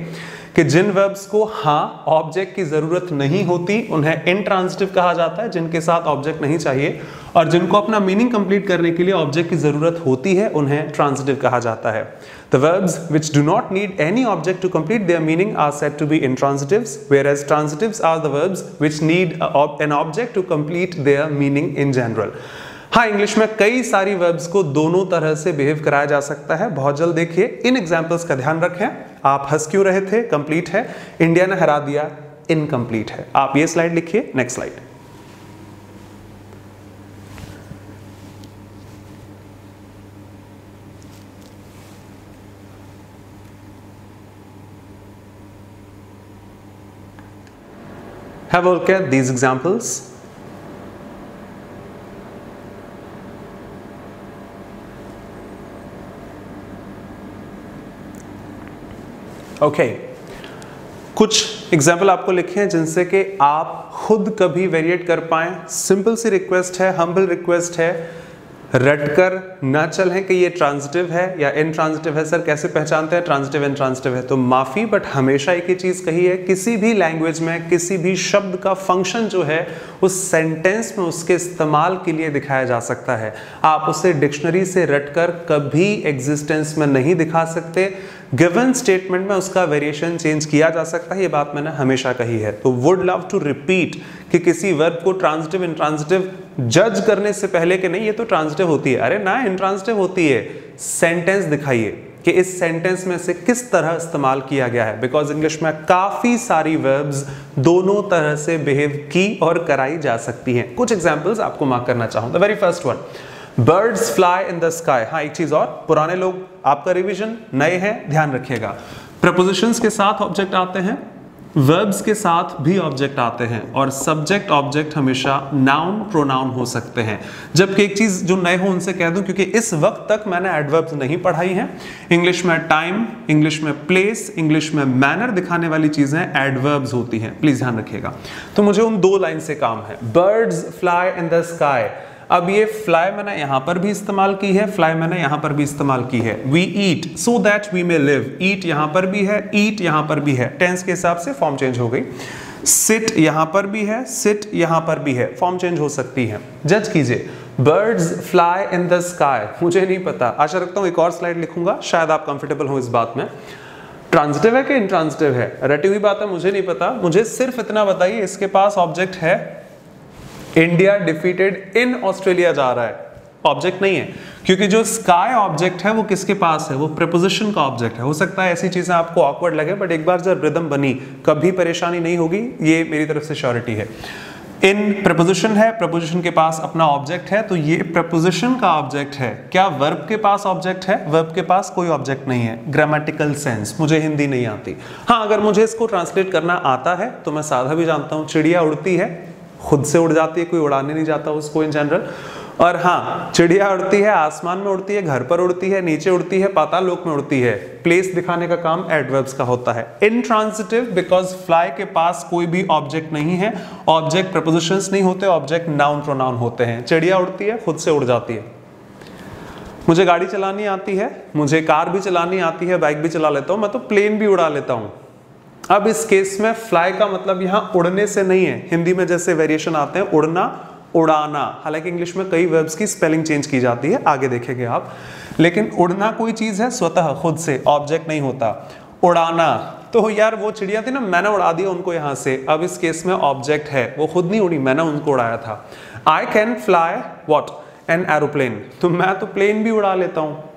कि जिन वर्ब्स को हाँ ऑब्जेक्ट की जरूरत नहीं होती उन्हें इंट्रांजिटिव कहा जाता है, जिनके साथ ऑब्जेक्ट नहीं चाहिए, और जिनको अपना मीनिंग कंप्लीट करने के लिए ऑब्जेक्ट की जरूरत होती है उन्हें ट्रांजिटिव कहा जाता है। The verbs which do not need any object to complete their meaning are said to be intransitives, whereas transitives are the verbs which need an object to complete their meaning in general. हाँ, English में कई सारी verbs को दोनों तरह से behave कराया जा सकता है, बहुत जल्द देखिए। इन एग्जाम्पल्स का ध्यान रखें, आप हंस क्यों रहे थे, कंप्लीट है, इंडिया ने हरा दिया, इनकम्प्लीट है। आप ये स्लाइड लिखिए, next slide. Have a look at these examples. Okay. कुछ एग्जाम्पल आपको लिखे हैं जिनसे कि आप खुद कभी वेरिएट कर पाएं। सिंपल सी रिक्वेस्ट है, हम्बल रिक्वेस्ट है, रटकर ना चलें कि ये ट्रांजिटिव है या इनट्रांजिटिव है। सर कैसे पहचानते हैं ट्रांजिटिव इनट्रांजिटिव है? तो माफ़ी, बट हमेशा एक ही चीज़ कही है, किसी भी लैंग्वेज में किसी भी शब्द का फंक्शन जो है उस सेंटेंस में उसके इस्तेमाल के लिए दिखाया जा सकता है। आप उसे डिक्शनरी से रटकर कभी एग्जिस्टेंस में नहीं दिखा सकते। गिवन स्टेटमेंट में उसका वेरिएशन चेंज किया जा सकता है, ये बात मैंने हमेशा कही है। तो वुड लव टू रिपीट कि किसी वर्ब को ट्रांजिटिव इंट्रांजिटिव जज करने से पहले कि नहीं ये तो ट्रांजिटिव होती है, अरे ना इंट्रांजिटिव होती है, सेंटेंस दिखाइए कि इस सेंटेंस में से किस तरह इस्तेमाल किया गया है, बिकॉज इंग्लिश में काफ़ी सारी वर्ब्स दोनों तरह से बिहेव की और कराई जा सकती हैं। कुछ एग्जाम्पल्स आपको मार्क करना चाहूँगा। Very first one, birds fly in the sky. हाँ, एक चीज़ और, पुराने लोग आपका रिवीजन, नए हैं, ध्यान रखिएगा, प्रपोजिशंस के साथ ऑब्जेक्ट आते हैं, वर्ब्स के साथ भी ऑब्जेक्ट आते हैं और सब्जेक्ट ऑब्जेक्ट हमेशा नाउन प्रोनाउन हो सकते हैं। जबकि एक चीज़ जो नए हो उनसे कह दूं, क्योंकि इस वक्त तक मैंने एडवर्ब्स नहीं पढ़ाई हैं। इंग्लिश में टाइम, इंग्लिश में प्लेस, इंग्लिश में मैनर दिखाने वाली चीज़ें एडवर्ब्स होती हैं, प्लीज़ ध्यान रखिएगा। तो मुझे उन दो लाइन से काम है, birds fly in the sky. अब ये फ्लाई मैंने यहाँ पर भी इस्तेमाल की है, फ्लाई मैंने यहाँ पर भी इस्तेमाल की है। We eat so that we may live, eat यहाँ पर भी है, ईट यहाँ पर भी है, टेंस के हिसाब से फॉर्म चेंज हो गई। सिट यहाँ पर भी है, सिट यहाँ पर भी है, फॉर्म चेंज हो सकती है। जज कीजिए, birds fly in the sky. मुझे नहीं पता, आशा रखता हूँ एक और स्लाइड लिखूंगा, शायद आप कंफर्टेबल हो इस बात में। ट्रांजिटिव है कि इंट्रांजिटिव है, रटी हुई बात है, मुझे नहीं पता। मुझे सिर्फ इतना बताइए, इसके पास ऑब्जेक्ट है, इंडिया डिफीटेड इन ऑस्ट्रेलिया जा रहा है, ऑब्जेक्ट नहीं है। क्योंकि जो स्काई ऑब्जेक्ट है वो किसके पास है, वो प्रीपोजिशन का ऑब्जेक्ट है। हो सकता है ऐसी चीजें आपको ऑकवर्ड लगे, बट एक बार जब रिदम बनी कभी परेशानी नहीं होगी, ये मेरी तरफ से श्योरिटी है। इन प्रपोजिशन है, प्रपोजिशन के पास अपना ऑब्जेक्ट है, तो ये प्रपोजिशन का ऑब्जेक्ट है। क्या वर्ब के पास ऑब्जेक्ट है? वर्ब के पास कोई ऑब्जेक्ट नहीं है। ग्रामेटिकल सेंस, मुझे हिंदी नहीं आती। हाँ, अगर मुझे इसको ट्रांसलेट करना आता है तो मैं साधा भी जानता हूँ। चिड़िया उड़ती है, खुद से उड़ जाती है, कोई उड़ाने नहीं जाता उसको इन जनरल। और हाँ, चिड़िया उड़ती है, आसमान में उड़ती है, घर पर उड़ती है, नीचे उड़ती है, पाताल लोक में उड़ती है। प्लेस दिखाने का काम एडवर्ब्स का होता है। इंट्रांजिटिव बिकॉज फ्लाई के पास कोई भी ऑब्जेक्ट नहीं है, ऑब्जेक्ट प्रपोजिशंस नहीं होते, ऑब्जेक्ट नाउन प्रोनाउन होते हैं। चिड़िया उड़ती है, खुद से उड़ जाती है। मुझे गाड़ी चलानी आती है, मुझे कार भी चलानी आती है, बाइक भी चला लेता हूँ, मैं तो प्लेन भी उड़ा लेता हूँ। अब इस केस में फ्लाई का मतलब यहाँ उड़ने से नहीं है। हिंदी में जैसे वेरिएशन आते हैं उड़ना, उड़ाना, हालांकि इंग्लिश में कई वर्ब्स की स्पेलिंग चेंज की जाती है, आगे देखेंगे आप। लेकिन उड़ना कोई चीज़ है स्वतः, खुद से, ऑब्जेक्ट नहीं होता। उड़ाना, तो यार वो चिड़िया थी ना, मैंने उड़ा दिया उनको यहाँ से। अब इस केस में ऑब्जेक्ट है, वो खुद नहीं उड़ी, मैंने उनको उड़ाया था। I can fly what an aeroplane, तो मैं तो प्लेन भी उड़ा लेता हूँ।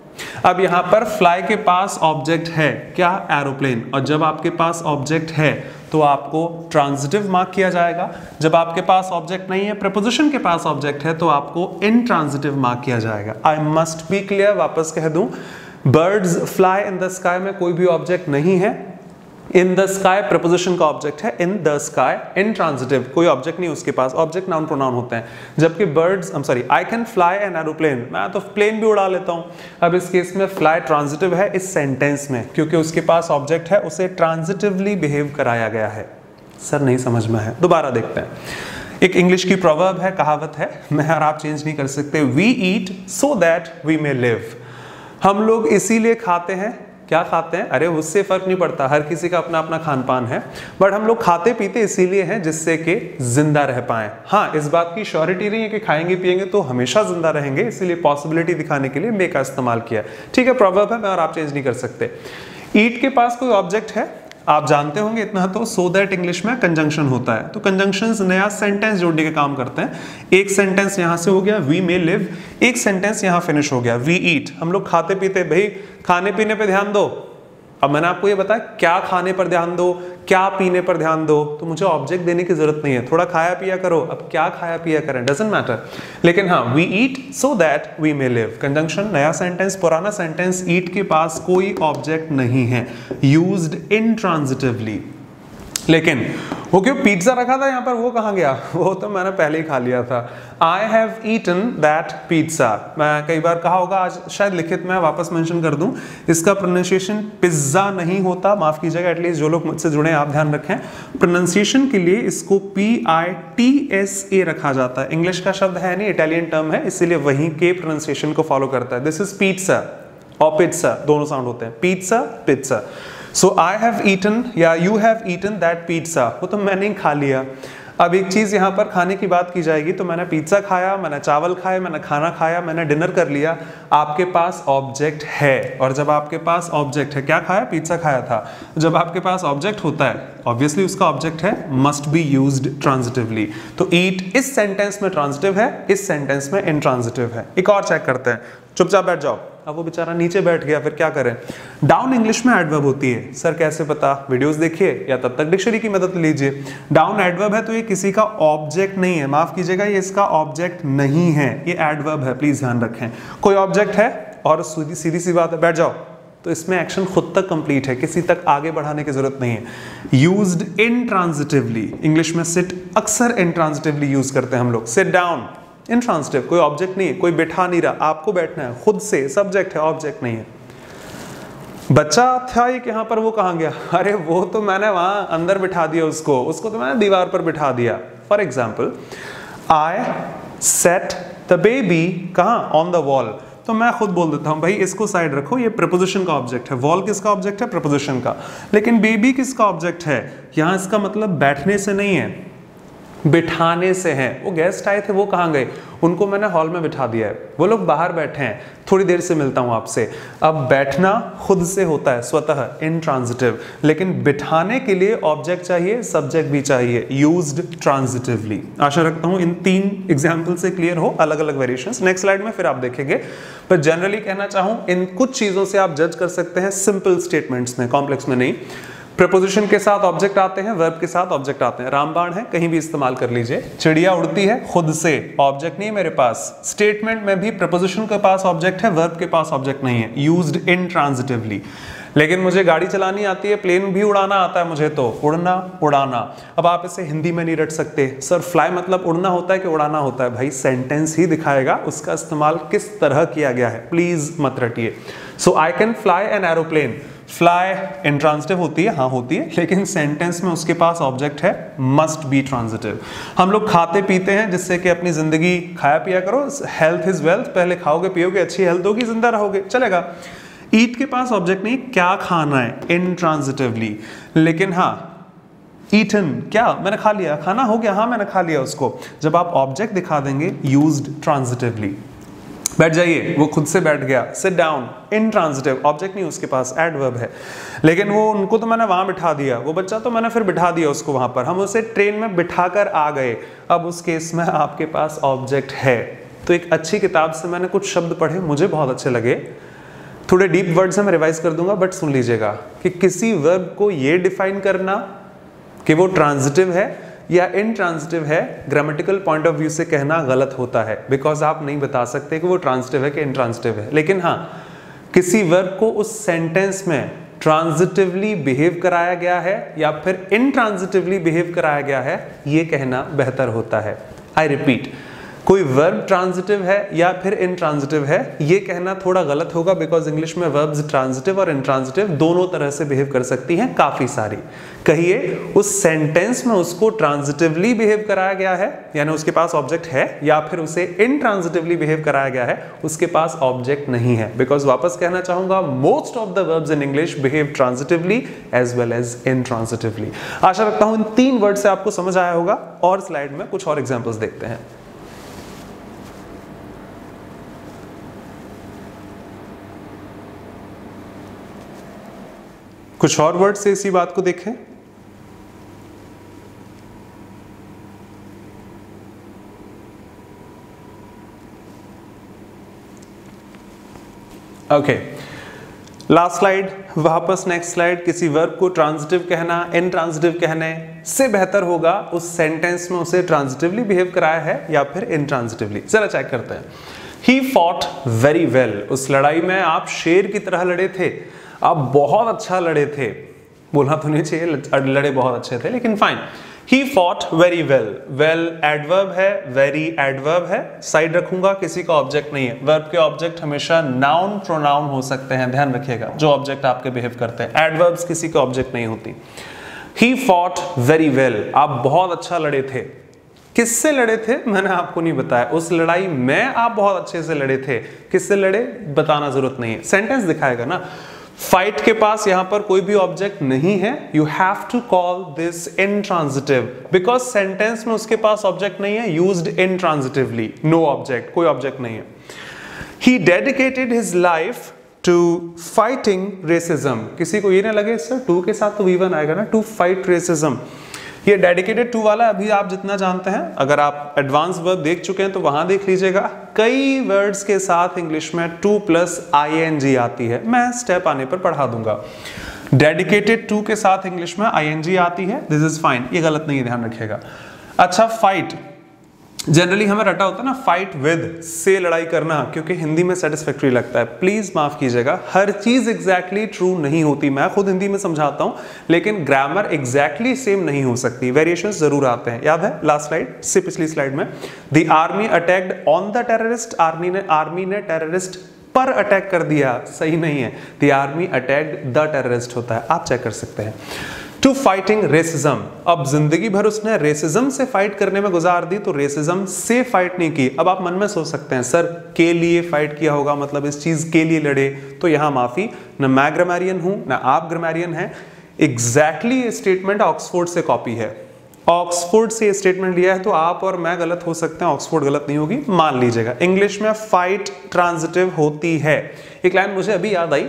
अब यहाँ पर फ्लाई के पास ऑब्जेक्ट है, क्या? एरोप्लेन। और जब आपके पास ऑब्जेक्ट है तो आपको ट्रांजिटिव मार्क किया जाएगा, जब आपके पास ऑब्जेक्ट नहीं है, प्रपोजिशन के पास ऑब्जेक्ट है, तो आपको इनट्रांजिटिव मार्क किया जाएगा। आई मस्ट बी क्लियर, वापस कह दूं, birds fly in the sky में कोई भी ऑब्जेक्ट नहीं है। इन द स्काई प्रपोजिशन का ऑब्जेक्ट है, इन द स्काई इनट्रांजिटिव, कोई ऑब्जेक्ट नहीं उसके पास, ऑब्जेक्ट नाउन प्रोनाउन होते हैं। जबकि birds, I am sorry, I can fly an aeroplane, मैं तो प्लेन भी उड़ा लेता हूं। अब इस केस में फ्लाई ट्रांजिटिव है इस सेंटेंस में, क्योंकि उसके पास ऑब्जेक्ट है, उसे ट्रांजिटिवली बिहेव कराया गया है। सर नहीं समझ में है, दोबारा देखते हैं। एक इंग्लिश की प्रोवर्ब है, कहावत है, मैं और आप चेंज नहीं कर सकते। We eat so that we may live, हम लोग इसीलिए खाते हैं। क्या खाते हैं? अरे उससे फर्क नहीं पड़ता, हर किसी का अपना अपना खान पान है, बट हम लोग खाते पीते इसीलिए हैं जिससे कि जिंदा रह पाएं। हाँ, इस बात की श्योरिटी नहीं है कि खाएंगे पिएंगे तो हमेशा जिंदा रहेंगे, इसीलिए पॉसिबिलिटी दिखाने के लिए मे का इस्तेमाल किया। ठीक है, प्रॉवर्ब है, मैं और आप चेंज नहीं कर सकते। ईट के पास कोई ऑब्जेक्ट है, आप जानते होंगे इतना तो। सो दैट इंग्लिश में कंजंक्शन होता है, तो कंजंक्शंस नया सेंटेंस जोड़ने का काम करते हैं। एक सेंटेंस यहाँ से हो गया वी मे लिव, एक सेंटेंस यहाँ फिनिश हो गया वी ईट, हम लोग खाते पीते। भाई खाने पीने पे ध्यान दो, अब मैंने आपको ये बताया क्या खाने पर ध्यान दो, क्या पीने पर ध्यान दो, तो मुझे ऑब्जेक्ट देने की जरूरत नहीं है। थोड़ा खाया पिया करो, अब क्या खाया पिया करें डजेंट मैटर। लेकिन हाँ, we eat so that we may live, conjunction नया सेंटेंस, पुराना सेंटेंस, ईट के पास कोई ऑब्जेक्ट नहीं है, यूज्ड इनट्रांजिटिवली। लेकिन वो क्यों पिज्जा रखा था यहाँ पर, वो कहाँ गया? वो तो मैंने पहले ही खा लिया था। I have eaten that pizza, मैं कई बार कहा होगा, आज शायद लिखित में वापस मेंशन कर दूं, इसका प्रोनाउंसिएशन पिज्जा नहीं होता, माफ कीजिएगा। एटलीस्ट जो लोग मुझसे जुड़े आप ध्यान रखें, प्रोनाउंसिएशन के लिए इसको PITSA रखा जाता है। इंग्लिश का शब्द है नहीं, इटालियन टर्म है, इसीलिए वहीं के प्रोनाउंसिएशन को फॉलो करता है। दिस इज पिज्जा और पिज्जा, दोनों साउंड होते हैं, pizza pizza. So I have eaten या you have eaten that pizza, वो तो मैंने ही खा लिया। अब एक चीज़ यहाँ पर खाने की बात की जाएगी, तो मैंने पिज्ज़ा खाया, मैंने चावल खाए, मैंने खाना खाया, मैंने डिनर कर लिया, आपके पास ऑब्जेक्ट है। और जब आपके पास ऑब्जेक्ट है, क्या खाया? पिज्ज़ा खाया था। जब आपके पास ऑब्जेक्ट होता है, ऑब्वियसली उसका ऑब्जेक्ट है, मस्ट बी यूज्ड ट्रांजिटिवली। तो ईट इस सेंटेंस में ट्रांजिटिव है, इस सेंटेंस में इनट्रांजिटिव है। एक और चेक करते हैं, चुपचाप बैठ जाओ। अब वो बेचारा नीचे बैठ गया, फिर क्या करें? डाउन इंग्लिश में एडवर्ब होती है, सर कैसे पता? वीडियोस देखिए या तब तक डिक्शनरी की मदद लीजिए। डाउन एडवर्ब है, तो ये किसी का ऑब्जेक्ट नहीं है, माफ कीजिएगा, ये इसका ऑब्जेक्ट नहीं है, ये एडवर्ब है, प्लीज ध्यान रखें। कोई ऑब्जेक्ट है और सीधी सी बात है, बैठ जाओ, तो इसमें एक्शन खुद तक कंप्लीट है, किसी तक आगे बढ़ाने की जरूरत नहीं है। यूज्ड इंट्रांजिटिवली, इंग्लिश में सिट अक्सर इंट्रांजिटिवली यूज करते हैं हम लोग। सिट डाउन इंट्रांजिटिव, कोई ऑब्जेक्ट नहीं है, कोई बैठा नहीं रहा, आपको बैठना है खुद से, सब्जेक्ट है ऑब्जेक्ट नहीं है। बच्चा था एक यहाँ पर, वो कहाँ गया? अरे वो तो मैंने वहाँ अंदर बिठा दिया उसको, उसको तो मैंने दीवार पर बिठा दिया। For example, I set the baby कहाँ? On the wall. तो मैं खुद बोल देता हूँ भाई इसको साइड रखो, ये प्रपोजिशन का ऑब्जेक्ट है। वॉल किसका ऑब्जेक्ट है? प्रपोजिशन का। लेकिन बेबी किसका ऑब्जेक्ट है? यहाँ इसका मतलब बैठने से नहीं है, बिठाने से है। वो गेस्ट आए थे, वो कहाँ गए? उनको मैंने हॉल में बिठा दिया है, वो लोग बाहर बैठे हैं, थोड़ी देर से मिलता हूँ आपसे। अब बैठना खुद से होता है स्वतः, इनट्रांजिटिव, लेकिन बिठाने के लिए ऑब्जेक्ट चाहिए, सब्जेक्ट भी चाहिए। Used transitively. आशा रखता हूँ इन तीन एग्जाम्पल से क्लियर हो, अलग अलग वेरिएशंस नेक्स्ट स्लाइड में फिर आप देखेंगे। पर जनरली कहना चाहूँ इन कुछ चीज़ों से आप जज कर सकते हैं, सिंपल स्टेटमेंट्स में, कॉम्प्लेक्स में नहीं। प्रपोजिशन के साथ ऑब्जेक्ट आते हैं, वर्ब के साथ ऑब्जेक्ट आते हैं, रामबाण है, कहीं भी इस्तेमाल कर लीजिए। चिड़िया उड़ती है खुद से, ऑब्जेक्ट नहीं है मेरे पास। स्टेटमेंट में भी प्रपोजिशन के पास ऑब्जेक्ट है, वर्ब के पास ऑब्जेक्ट नहीं है। Used intransitively. लेकिन मुझे गाड़ी चलानी आती है, प्लेन भी उड़ाना आता है मुझे, तो उड़ना उड़ाना। अब आप इसे हिंदी में नहीं रट सकते, सर फ्लाई मतलब उड़ना होता है कि उड़ाना होता है? भाई सेंटेंस ही दिखाएगा उसका इस्तेमाल किस तरह किया गया है, प्लीज मत रटिए। So I can fly an aeroplane, fly intransitive होती है, हाँ होती है, लेकिन सेंटेंस में उसके पास ऑब्जेक्ट है, मस्ट बी ट्रांजिटिव। हम लोग खाते पीते हैं, जिससे कि अपनी जिंदगी खाया पिया करो, हेल्थ इज वेल्थ, पहले खाओगे पियोगे, अच्छी हेल्थ होगी, जिंदा रहोगे, चलेगा। ईट के पास ऑब्जेक्ट नहीं, क्या खाना है, इंट्रांजिटिवली। लेकिन हाँ, ईटन, क्या मैंने खा लिया, खाना हो गया, हाँ मैंने खा लिया उसको, जब आप ऑब्जेक्ट दिखा देंगे। Used transitively. बैठ जाइए, वो खुद से बैठ गया। सिट डाउन इंट्रांजिटिव, ऑब्जेक्ट नहीं उसके पास, एडवर्ब है। लेकिन वो, उनको तो मैंने वहाँ बिठा दिया, वो बच्चा तो मैंने फिर बिठा दिया उसको वहाँ पर, हम उसे ट्रेन में बिठा कर आ गए। अब उस केस में आपके पास ऑब्जेक्ट है। तो एक अच्छी किताब से मैंने कुछ शब्द पढ़े, मुझे बहुत अच्छे लगे, थोड़े डीप वर्ड्स हैं, मैं रिवाइज कर दूंगा, बट सुन लीजिएगा कि किसी वर्ब को ये डिफाइन करना कि वो ट्रांजिटिव है या इनट्रांजिटिव है, ग्रामेटिकल पॉइंट ऑफ व्यू से कहना गलत होता है, बिकॉज आप नहीं बता सकते कि वो ट्रांजिटिव है कि इनट्रांजिटिव है। लेकिन हाँ, किसी वर्ब को उस सेंटेंस में ट्रांजिटिवली बिहेव कराया गया है या फिर इनट्रांजिटिवली बिहेव कराया गया है, ये कहना बेहतर होता है। आई रिपीट, कोई वर्ब ट्रांजिटिव है या फिर इनट्रांजिटिव है, ये कहना थोड़ा गलत होगा, बिकॉज इंग्लिश में वर्ब्स ट्रांजिटिव और इनट्रांजिटिव दोनों तरह से बिहेव कर सकती हैं, काफ़ी सारी। कहिए उस सेंटेंस में उसको ट्रांजिटिवली बिहेव कराया गया है, यानी उसके पास ऑब्जेक्ट है, या फिर उसे इनट्रांजिटिवली बिहेव कराया गया है, उसके पास ऑब्जेक्ट नहीं है। बिकॉज वापस कहना चाहूँगा, most of the verbs in English behave transitively as well as intransitively. आशा रखता हूँ इन तीन वर्ड से आपको समझ आया होगा, और स्लाइड में कुछ और एग्जाम्पल्स देखते हैं। कुछ और वर्ड से इसी बात को देखें। ओके, लास्ट स्लाइड, वापस नेक्स्ट स्लाइड। किसी वर्ब को ट्रांजिटिव कहना इनट्रांजिटिव कहने से बेहतर होगा उस सेंटेंस में उसे ट्रांजिटिवली बिहेव कराया है या फिर इनट्रांजिटिवली। जरा चेक करते हैं। ही फॉट वेरी वेल, उस लड़ाई में आप शेर की तरह लड़े थे, आप बहुत अच्छा लड़े थे, बोलना तो नहीं चाहिए लड़े बहुत अच्छे थे, लेकिन fine. He fought very well, well adverb है, वेरी एडवर्ब है, साइड रखूंगा, किसी का ऑब्जेक्ट नहीं है। वर्ब के ऑब्जेक्ट हमेशा नाउन प्रोनाउन हो सकते हैं, ध्यान रखिएगा, जो ऑब्जेक्ट आपके बिहेव करते हैं। एडवर्ब्स किसी का ऑब्जेक्ट नहीं होती। ही फॉट वेरी वेल, आप बहुत अच्छा लड़े थे, किससे लड़े थे मैंने आपको नहीं बताया, उस लड़ाई में आप बहुत अच्छे से लड़े थे, किससे लड़े बताना जरूरत नहीं है, सेंटेंस दिखाएगा ना। फाइट के पास यहाँ पर कोई भी ऑब्जेक्ट नहीं है, you have to call this intransitive, because sentence में उसके पास ऑब्जेक्ट नहीं है। यूज्ड इनट्रांजिटिवली, नो ऑब्जेक्ट, कोई ऑब्जेक्ट नहीं है। He dedicated his life to fighting racism, किसी को ये ना लगे सर टू के साथ तो वी1 आएगा ना, टू फाइट रेसिज्म। ये डेडिकेटेड टू वाला अभी आप जितना जानते हैं, अगर आप एडवांस वर्ब देख चुके हैं तो वहां देख लीजिएगा, कई वर्ड्स के साथ इंग्लिश में 2 + ing आती है, मैं स्टेप आने पर पढ़ा दूंगा। डेडिकेटेड टू के साथ इंग्लिश में ing आती है, दिस इज फाइन, ये गलत नहीं है, ध्यान रखिएगा। अच्छा, फाइट जनरली हमें रटा होता है ना फाइट विद से लड़ाई करना, क्योंकि हिंदी में सेटिस्फैक्ट्री लगता है। प्लीज़ माफ़ कीजिएगा, हर चीज़ एग्जैक्टली ट्रू नहीं होती। मैं खुद हिंदी में समझाता हूँ, लेकिन ग्रामर एग्जैक्टली सेम नहीं हो सकती, वेरिएशंस ज़रूर आते हैं। याद है लास्ट स्लाइड से पिछली स्लाइड में, the army attacked on the terrorist, army ने टेररिस्ट पर अटैक कर दिया, सही नहीं है। The army attacked the terrorist होता है, आप चेक कर सकते हैं। टू फाइटिंग रेसिज्म, अब जिंदगी भर उसने रेसिज्म से फाइट करने में गुजार दी, तो रेसिज्म से फाइट नहीं की। अब आप मन में सोच सकते हैं सर के लिए फाइट किया होगा, मतलब इस चीज के लिए लड़े, तो यहां माफी, ना मैं ग्रामेरियन हूं ना आप ग्रामेरियन हैं। एग्जैक्टली ये स्टेटमेंट ऑक्सफोर्ड से कॉपी है, ऑक्सफोर्ड से स्टेटमेंट लिया है, तो आप और मैं गलत हो सकते हैं, ऑक्सफोर्ड गलत नहीं होगी, मान लीजिएगा। इंग्लिश में फाइट ट्रांजिटिव होती है। एक लाइन मुझे अभी याद आई,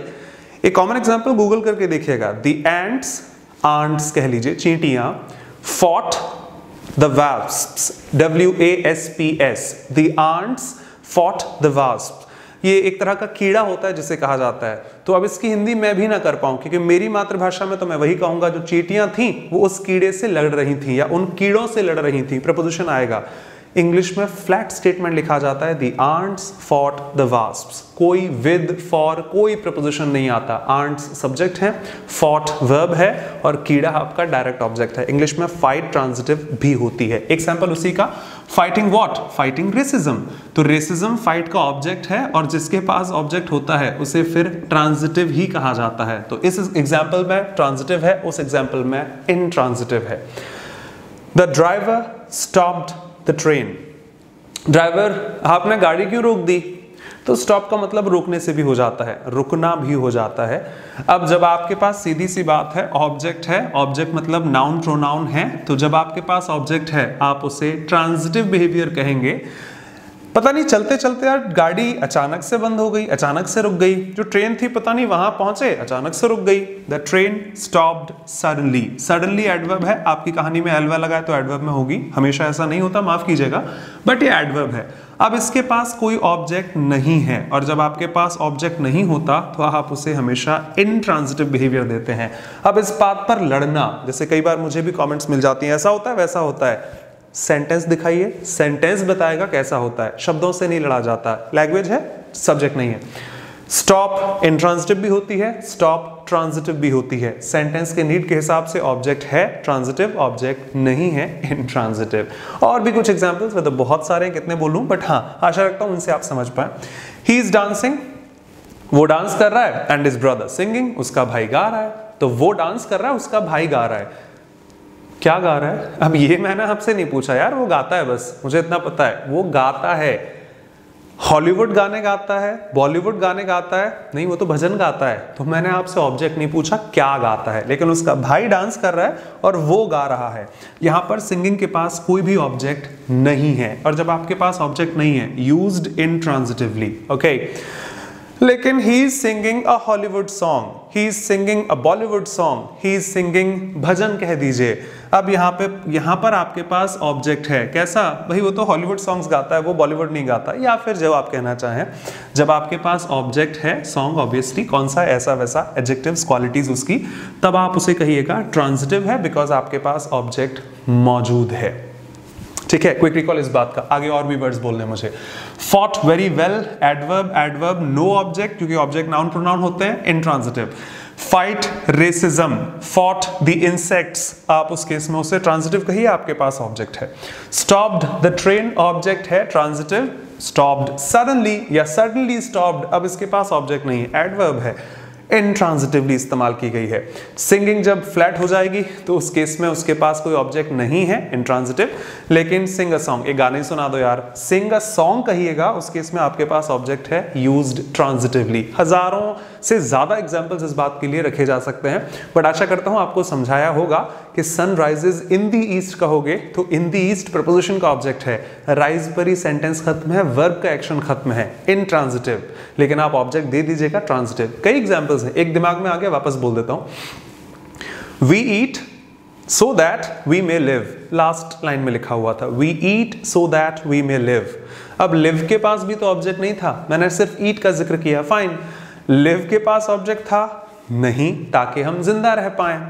एक कॉमन एग्जाम्पल गूगल करके देखिएगा, द एंट्स, आंट्स कह लीजिए, चींटियां, fought the wasps, WASPS, the ants fought the wasps. ये एक तरह का कीड़ा होता है जिसे कहा जाता है। तो अब इसकी हिंदी मैं भी ना कर पाऊं, क्योंकि मेरी मातृभाषा में तो मैं वही कहूंगा, जो चींटियां थीं वो उस कीड़े से लड़ रही थीं या उन कीड़ों से लड़ रही थीं, प्रपोजिशन आएगा। इंग्लिश में फ्लैट स्टेटमेंट लिखा जाता है, the ants fought the wasps, कोई विद, फॉर, कोई प्रपोजिशन नहीं आता। आंट्स सब्जेक्ट है, फॉट वर्ब है, और कीड़ा आपका डायरेक्ट ऑब्जेक्ट है। इंग्लिश में फाइट ट्रांजिटिव भी होती है। एक सैंपल उसी का, फाइटिंग व्हाट, फाइटिंग रेसिज्म। तो रेसिज्म फाइट का ऑब्जेक्ट है, और जिसके पास ऑब्जेक्ट होता है उसे फिर ट्रांजिटिव ही कहा जाता है। तो इस एग्जाम्पल में ट्रांजिटिव है, उस एग्जाम्पल में इनट्रांजिटिव है। The driver stopped the train, driver आपने गाड़ी क्यों रोक दी, तो स्टॉप का मतलब रोकने से भी हो जाता है, रुकना भी हो जाता है। अब जब आपके पास सीधी सी बात है, ऑब्जेक्ट है, ऑब्जेक्ट मतलब नाउन प्रोनाउन है, तो जब आपके पास ऑब्जेक्ट है आप उसे ट्रांजिटिव बिहेवियर कहेंगे। पता नहीं चलते चलते यार गाड़ी अचानक से बंद हो गई, अचानक से रुक गई, जो ट्रेन थी पता नहीं वहां पहुंचे, अचानक से रुक गई। The train stopped suddenly, suddenly adverb है, आपकी कहानी में एलवा लगाए तो एडवर्ब में होगी, हमेशा ऐसा नहीं होता, माफ कीजिएगा, बट ये एडवर्ब है। अब इसके पास कोई ऑब्जेक्ट नहीं है, और जब आपके पास ऑब्जेक्ट नहीं होता तो आप उसे हमेशा इनट्रांजिटिव बिहेवियर देते हैं। अब इस बात पर लड़ना, जैसे कई बार मुझे भी कॉमेंट्स मिल जाती हैं, ऐसा होता है वैसा होता है, सेंटेंस दिखाइए, सेंटेंस बताएगा कैसा होता है, शब्दों से नहीं लड़ा जाता, लैंग्वेज है सब्जेक्ट नहीं है। स्टॉप इनट्रांजिटिव भी होती है, स्टॉप ट्रांजिटिव भी होती है, सेंटेंस के नीड के हिसाब से ऑब्जेक्ट है ट्रांजिटिव, ऑब्जेक्ट नहीं है इनट्रांजिटिव। और भी कुछ एग्जाम्पल्स, मतलब बहुत सारे हैं, कितने बोलूं, बट हाँ आशा रखता हूँ उनसे आप समझ पाएं। ही इज डांसिंग, वो डांस कर रहा है, एंड हिज ब्रदर सिंगिंग, उसका भाई गा रहा है। तो वो डांस कर रहा है, उसका भाई गा रहा है, क्या गा रहा है, अब ये मैंने आपसे नहीं पूछा यार, वो गाता है बस, मुझे इतना पता है वो गाता है। हॉलीवुड गाने गाता है, बॉलीवुड गाने गाता है, नहीं वो तो भजन गाता है। तो मैंने आपसे ऑब्जेक्ट नहीं पूछा क्या गाता है, लेकिन उसका भाई डांस कर रहा है और वो गा रहा है। यहाँ पर सिंगिंग के पास कोई भी ऑब्जेक्ट नहीं है, और जब आपके पास ऑब्जेक्ट नहीं है यूज्ड इनट्रांजिटिवली, ओके। लेकिन he is singing a Hollywood song, he is singing a Bollywood song, he is singing bhajan कह दीजिए। अब यहाँ पर आपके पास ऑब्जेक्ट है, कैसा, भाई वो तो हॉलीवुड सॉन्ग्स गाता है, वो बॉलीवुड नहीं गाता, या फिर जब आप कहना चाहें, जब आपके पास ऑब्जेक्ट है, सॉन्ग ऑब्वियसली, कौन सा, ऐसा वैसा, एडजेक्टिव्स, क्वालिटीज उसकी, तब आप उसे कहिएगा ट्रांजिटिव है, बिकॉज आपके पास ऑब्जेक्ट मौजूद है। ठीक है, क्विक रिकॉल इस बात का, आगे और भी वर्ड्स बोलने मुझे। Fought very well, adverb, adverb no object, क्योंकि ऑब्जेक्ट नाउन प्रोनाउन होते हैं, intransitive. Fight racism, fought the insects, आप उस केस में उसे ट्रांजिटिव कहिए, आपके पास ऑब्जेक्ट है। स्टॉप्ड द ट्रेन, ऑब्जेक्ट है ट्रांजिटिव। स्टॉप्ड सडनली या सडनली स्टॉप्ड, अब इसके पास ऑब्जेक्ट नहीं है, एडवर्ब है, इनट्रांजिटिवली इस्तेमाल की गई है। सिंगिंग जब फ्लैट हो जाएगी तो उस केस में उसके पास कोई ऑब्जेक्ट नहीं है, इनट्रांजिटिव। लेकिन सिंग अ सॉन्ग, एक गाने सुना दो यार, सिंग अ सॉन्ग कहिएगा, उस केस में आपके पास ऑब्जेक्ट है, यूज्ड ट्रांजिटिवली। हजारों से ज़्यादा एग्जाम्पल्स इस बात के लिए रखे जा सकते हैं, बट आशा करता हूँ आपको समझाया होगा कि सन राइजेज इन दी ईस्ट कहोगे तो इन दी ईस्ट प्रपोजिशन का ऑब्जेक्ट है, राइज पर ही सेंटेंस खत्म है, वर्ब का एक्शन खत्म है, इनट्रांजिटिव। लेकिन आप ऑब्जेक्ट दे दीजिएगा ट्रांजिटिव। कई एग्जाम्पल, एक दिमाग में आ गया वापस बोल देता हूं, we eat so that we may live, last line में लिखा हुआ था we eat so that we may live. अब लिव के पास भी तो ऑब्जेक्ट नहीं था, मैंने सिर्फ ईट का जिक्र किया, फाइन। लिव के पास ऑब्जेक्ट था नहीं, ताकि हम जिंदा रह पाए,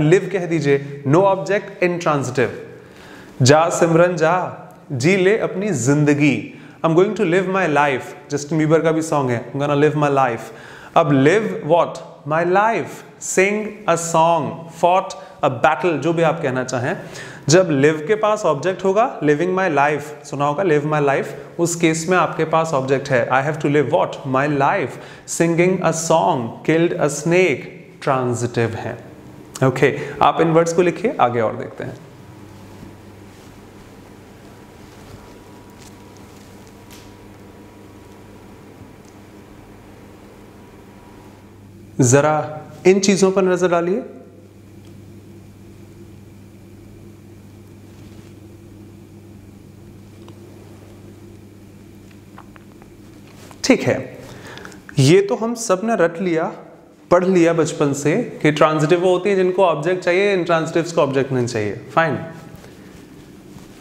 लिव कह दीजिए, नो ऑब्जेक्ट, इनट्रांजिटिव। जा सिमरन जा, जी ले अपनी जिंदगी. I am going to live my life. Justin Bieber का भी सॉन्ग है, I am gonna live my life. अब live what my life, sing a song, fought a battle, जो भी आप कहना चाहें. जब लिव के पास ऑब्जेक्ट होगा, लिविंग माई लाइफ सुना होगा, लिव माई लाइफ, उस केस में आपके पास ऑब्जेक्ट है. I have to live what my life, singing a song, killed a snake, transitive है. ओके, आप इन वर्ड्स को लिखिए, आगे और देखते हैं. जरा इन चीजों पर नजर डालिए. ठीक है, ये तो हम सब ने रट लिया, पढ़ लिया बचपन से कि ट्रांजिटिव वो होती है जिनको ऑब्जेक्ट चाहिए, इंट्रांजिटिव्स को ऑब्जेक्ट नहीं चाहिए. फाइन.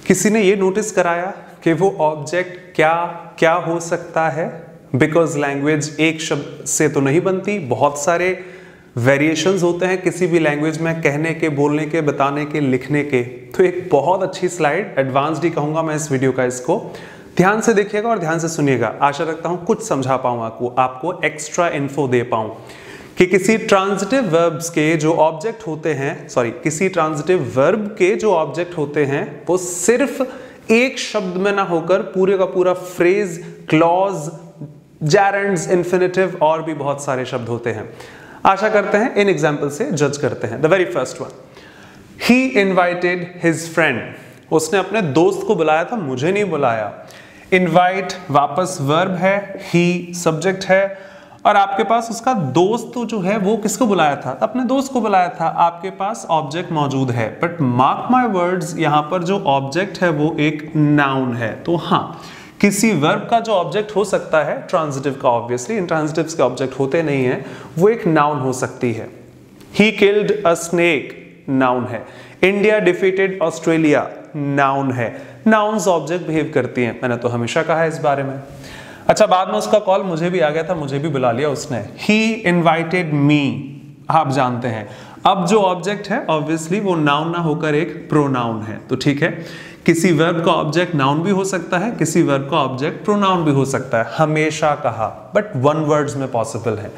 किसी ने ये नोटिस कराया कि वो ऑब्जेक्ट क्या क्या हो सकता है, बिकॉज लैंग्वेज एक शब्द से तो नहीं बनती, बहुत सारे वेरिएशंस होते हैं किसी भी लैंग्वेज में, कहने के, बोलने के, बताने के, लिखने के. तो एक बहुत अच्छी स्लाइड, एडवांस्ड ही कहूँगा मैं इस वीडियो का, इसको ध्यान से देखिएगा और ध्यान से सुनिएगा. आशा रखता हूँ कुछ समझा पाऊँ, आपको एक्स्ट्रा इन्फो दे पाऊँ कि किसी ट्रांजिटिव वर्ब्स के जो ऑब्जेक्ट होते हैं, किसी ट्रांजिटिव वर्ब के जो ऑब्जेक्ट होते हैं वो सिर्फ एक शब्द में ना होकर पूरे का पूरा फ्रेज, क्लॉज, जेरेंड्स, इन्फिनेटिव और भी बहुत सारे शब्द होते हैं. आशा करते हैं इन एग्जाम्पल से जज करते हैं. The very first one, he invited his friend, उसने अपने दोस्त को बुलाया था, मुझे नहीं बुलाया. इन्वाइट वापस वर्ब है, ही सब्जेक्ट है, और आपके पास उसका दोस्त तो जो है वो किसको बुलाया था, अपने दोस्त को बुलाया था. आपके पास ऑब्जेक्ट मौजूद है, बट मार्क माय वर्ड्स, यहाँ पर जो ऑब्जेक्ट है वो एक नाउन है. तो हाँ, किसी वर्ब का जो ऑब्जेक्ट हो सकता है, ट्रांजिटिव का, ऑब्वियसली इंट्रांजिटिव्स के ऑब्जेक्ट होते नहीं है, वो एक नाउन हो सकती है. He killed a snake, noun है. इंडिया डिफीटेड ऑस्ट्रेलिया, नाउन है. नाउन्स ऑब्जेक्ट बिहेव करती हैं, मैंने तो हमेशा कहा है इस बारे में. अच्छा, बाद में उसका कॉल मुझे भी आ गया था, मुझे भी बुला लिया उसने. ही इन्वाइटेड मी, आप जानते हैं. अब जो ऑब्जेक्ट है ऑब्वियसली वो नाउन ना होकर एक प्रोनाउन है. तो ठीक है, किसी वर्ब का ऑब्जेक्ट नाउन भी हो सकता है, किसी वर्ब का ऑब्जेक्ट प्रोनाउन भी हो सकता है, हमेशा कहा, बट वन वर्ड्स में पॉसिबल है.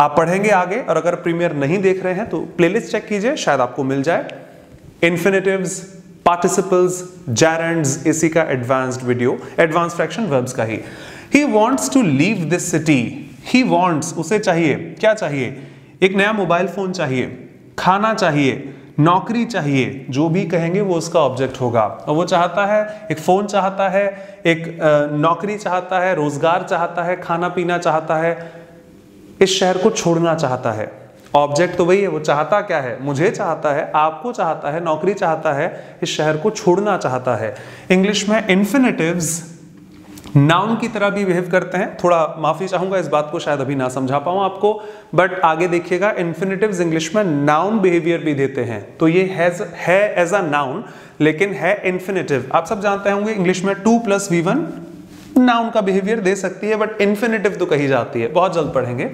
आप पढ़ेंगे आगे, और अगर प्रीमियर नहीं देख रहे हैं तो प्लेलिस्ट चेक कीजिए, शायद आपको मिल जाए. इन्फिनेटिव्स, पार्टिसिपल्स, जेरेंड्स, इसी का advanced video, advance fraction verbs का ही. He wants to leave this city, he wants, उसे चाहिए, क्या चाहिए, एक नया मोबाइल फोन चाहिए, खाना चाहिए, नौकरी चाहिए, जो भी कहेंगे वो उसका ऑब्जेक्ट होगा. और वो चाहता है, एक फ़ोन चाहता है, एक नौकरी चाहता है, रोजगार चाहता है, खाना पीना चाहता है, इस शहर को छोड़ना चाहता है. ऑब्जेक्ट तो वही है, वो चाहता क्या है, मुझे चाहता है, आपको चाहता है, नौकरी चाहता है, इस शहर को छोड़ना चाहता है. इंग्लिश में इन्फिनेटिव्स नाउन की तरह भी बिहेव करते हैं. थोड़ा माफी चाहूंगा इस बात को, शायद अभी ना समझा पाऊं आपको, बट आगे देखिएगा इन्फिनेटिव्स इंग्लिश में नाउन बिहेवियर भी देते हैं. तो ये है एज अ नाउन, लेकिन है इन्फिनेटिव. आप सब जानते होंगे इंग्लिश में 2 + V1 नाउन का बिहेवियर दे सकती है, बट इन्फिनेटिव तो कही जाती है. बहुत जल्द पढ़ेंगे.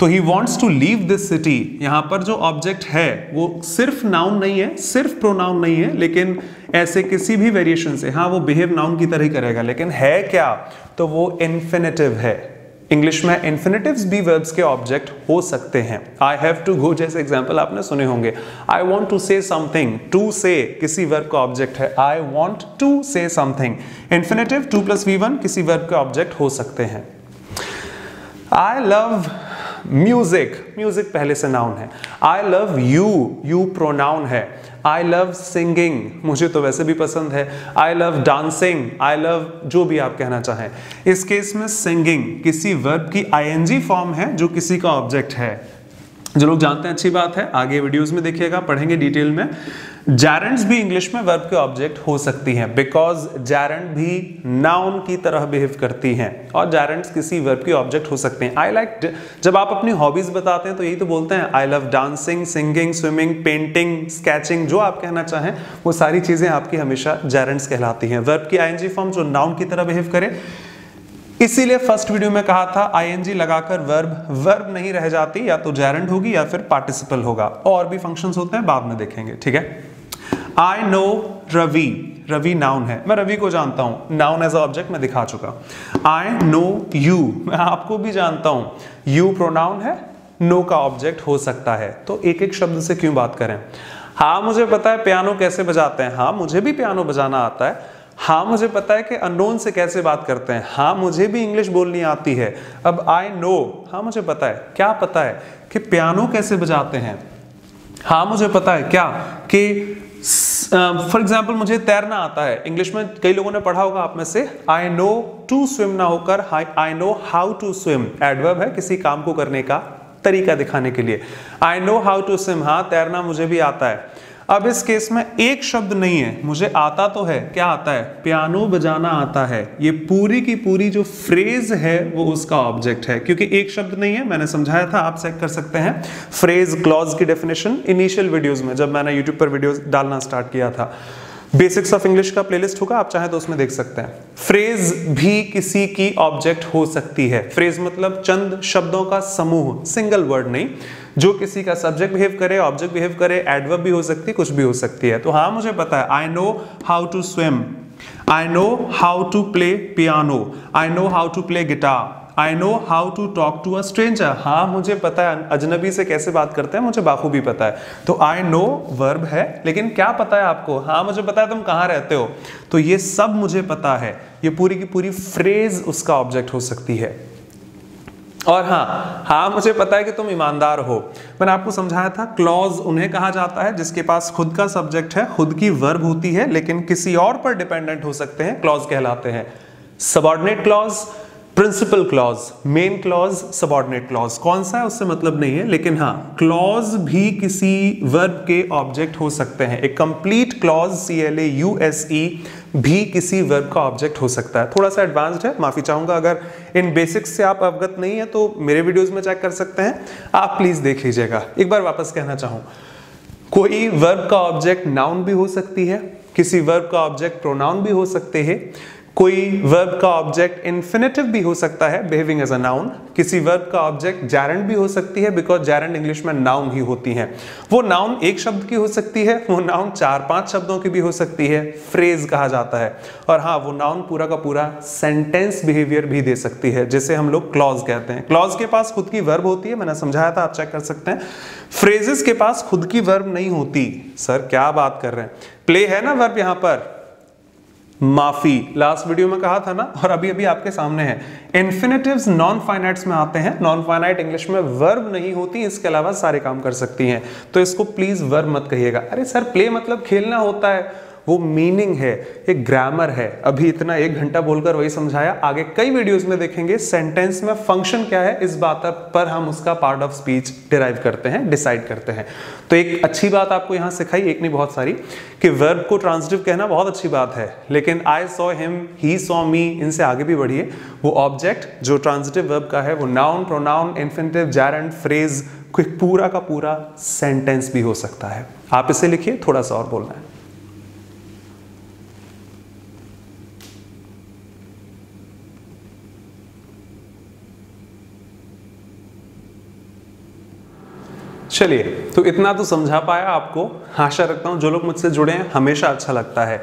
तो he wants to leave this city, यहाँ पर जो ऑब्जेक्ट है वो सिर्फ नाउन नहीं है, सिर्फ प्रोनाउन नहीं है, लेकिन ऐसे किसी भी वेरिएशन से, हाँ वो बिहेव नाउन की तरह ही करेगा, लेकिन है क्या, तो वो इन्फिनेटिव है. इंग्लिश में इन्फिनेटिव्स भी वर्ब्स के ऑब्जेक्ट हो सकते हैं. आई हैव टू गो जैसे एग्जाम्पल आपने सुने होंगे. I want to say something, to say किसी वर्ब का ऑब्जेक्ट है. I want to say something, infinitive 2 + V1 किसी वर्ब के ऑब्जेक्ट हो सकते हैं. आई लव म्यूजिक, म्यूजिक पहले से नाउन है. I love you, you pronoun है. आई लव सिंगिंग, मुझे तो वैसे भी पसंद है. I love dancing, I love, जो भी आप कहना चाहें. इस केस में सिंगिंग किसी वर्ब की आईएनजी फॉर्म है जो किसी का ऑब्जेक्ट है. जो लोग जानते हैं अच्छी बात है, आगे वीडियोस में देखिएगा, पढ़ेंगे डिटेल में. जेरेंड्स भी इंग्लिश में वर्ब के ऑब्जेक्ट हो सकती हैं, बिकॉज जेरेंड भी नाउन की तरह बिहेव करती हैं, और जेरेंड्स किसी वर्ब के ऑब्जेक्ट हो सकते हैं. आई लाइक, जब आप अपनी हॉबीज बताते हैं तो यही तो बोलते हैं, I love dancing, singing, swimming, painting, sketching, जो आप कहना चाहें वो सारी चीज़ें आपकी हमेशा जेरेंड्स कहलाती हैं. वर्ब की आईएनजी फॉर्म जो नाउन की तरह बिहेव करे, इसीलिए फर्स्ट वीडियो में कहा था आईएनजी लगाकर वर्ब नहीं रह जाती, या तो जेरेंड होगी या फिर पार्टिसिपल होगा. और भी फंक्शंस होते हैं, बाद में देखेंगे. ठीक है, I know Ravi, Ravi noun है, मैं रवि को जानता हूँ, नाउन एज अ ऑब्जेक्ट मैं दिखा चुका। आई नो यू, मैं आपको भी जानता हूँ, यू प्रोनाउन है, नो का ऑब्जेक्ट हो सकता है, तो एक एक शब्द से क्यों बात करें। हाँ मुझे पता है पियानो कैसे बजाते हैं, हाँ मुझे भी पियानो बजाना आता है, हाँ मुझे पता है कि अननोन से कैसे बात करते हैं, हाँ मुझे भी इंग्लिश बोलनी आती है। अब आई नो, हाँ मुझे पता है, क्या पता है कि पियानो कैसे बजाते हैं, हाँ मुझे पता है क्या कि फॉर एग्जाम्पल मुझे तैरना आता है, इंग्लिश में कई लोगों ने पढ़ा होगा आप में से, आई नो टू स्विम ना होकर I know how to swim, adverb है किसी काम को करने का तरीका दिखाने के लिए। I know how to swim, हाँ तैरना मुझे भी आता है। अब इस केस में एक शब्द नहीं है, मुझे आता तो है, क्या आता है, पियानो बजाना आता है, ये पूरी की पूरी जो फ्रेज है वो उसका ऑब्जेक्ट है, क्योंकि एक शब्द नहीं है। मैंने समझाया था, आप चेक कर सकते हैं फ्रेज क्लॉज की डेफिनेशन इनिशियल वीडियोस में, जब मैंने यूट्यूब पर वीडियोस डालना स्टार्ट किया था। बेसिक्स ऑफ इंग्लिश का प्लेलिस्ट होगा, आप चाहे तो उसमें देख सकते हैं। फ्रेज भी किसी की ऑब्जेक्ट हो सकती है, फ्रेज मतलब चंद शब्दों का समूह, सिंगल वर्ड नहीं, जो किसी का सब्जेक्ट बिहेव करे, ऑब्जेक्ट बिहेव करे, एडवर्ब भी हो सकती है, कुछ भी हो सकती है। तो हाँ मुझे पता है, I know how to swim, I know how to play piano, I know how to play guitar, I know how to talk to a stranger. हाँ मुझे पता है अजनबी से कैसे बात करते हैं, मुझे बाखूबी पता है। तो I know वर्ब है, लेकिन क्या पता है आपको, हाँ मुझे पता है तुम कहाँ रहते हो, तो ये सब मुझे पता है, ये पूरी की पूरी फ्रेज उसका ऑब्जेक्ट हो सकती है। और हाँ मुझे पता है कि तुम ईमानदार हो, मैंने आपको समझाया था क्लॉज उन्हें कहा जाता है जिसके पास खुद का सब्जेक्ट है, खुद की वर्ब होती है, लेकिन किसी और पर डिपेंडेंट हो सकते हैं, क्लॉज कहलाते हैं। Subordinate clause, principal clause, main clause, subordinate clause, कौन सा है उससे मतलब नहीं है, लेकिन हाँ क्लॉज भी किसी वर्ब के ऑब्जेक्ट हो सकते हैं। एक कंप्लीट क्लॉज CLAUSE भी किसी वर्ब का ऑब्जेक्ट हो सकता है। थोड़ा सा एडवांस्ड है, माफी चाहूंगा अगर इन बेसिक्स से आप अवगत नहीं है तो मेरे वीडियोज में चेक कर सकते हैं, आप प्लीज देख लीजिएगा। एक बार वापस कहना चाहूँ, कोई वर्ब का ऑब्जेक्ट नाउन भी हो सकती है, किसी वर्ब का ऑब्जेक्ट प्रोनाउन भी हो सकते हैं, कोई वर्ब का ऑब्जेक्ट इन्फिनेटिव भी हो सकता है बिहेविंग एज अ नाउन, किसी वर्ब का ऑब्जेक्ट जैरेंड भी हो सकती है, बिकॉज जैरेंड इंग्लिश में नाउन ही होती हैं। वो नाउन एक शब्द की हो सकती है, वो नाउन 4-5 शब्दों की भी हो सकती है, फ्रेज कहा जाता है। और हाँ वो नाउन पूरा का पूरा सेंटेंस बिहेवियर भी दे सकती है, जिसे हम लोग क्लॉज कहते हैं। क्लॉज के पास खुद की वर्ब होती है, मैंने समझाया था, आप चेक कर सकते हैं। फ्रेजेस के पास खुद की वर्ब नहीं होती। सर क्या बात कर रहे हैं, प्ले है ना वर्ब यहाँ पर, माफी लास्ट वीडियो में कहा था ना, और अभी अभी आपके सामने है। इन्फिनेटिव्स नॉन फाइनाइट्स में आते हैं, नॉन फाइनाइट इंग्लिश में वर्ब नहीं होती, इसके अलावा सारे काम कर सकती हैं, तो इसको प्लीज वर्ब मत कहिएगा। अरे सर प्ले मतलब खेलना होता है, वो मीनिंग है, एक ग्रामर है। अभी इतना 1 घंटा बोलकर वही समझाया, आगे कई वीडियोस में देखेंगे सेंटेंस में फंक्शन क्या है, इस बात पर हम उसका पार्ट ऑफ स्पीच डिराइव करते हैं, डिसाइड करते हैं। तो एक अच्छी बात आपको यहाँ सिखाई, एक नहीं बहुत सारी, कि वर्ब को ट्रांजिटिव कहना बहुत अच्छी बात है, लेकिन I saw him, he saw me, इनसे आगे भी बढ़िए। वो ऑब्जेक्ट जो ट्रांजिटिव वर्ब का है, वो noun, pronoun, infinitive, gerund, phrase, पूरा का पूरा सेंटेंस भी हो सकता है। आप इसे लिखिए, थोड़ा सा और बोलना है। चलिए, तो इतना तो समझा पाया आपको। आशा रखता हूँ जो लोग मुझसे जुड़े हैं, हमेशा अच्छा लगता है।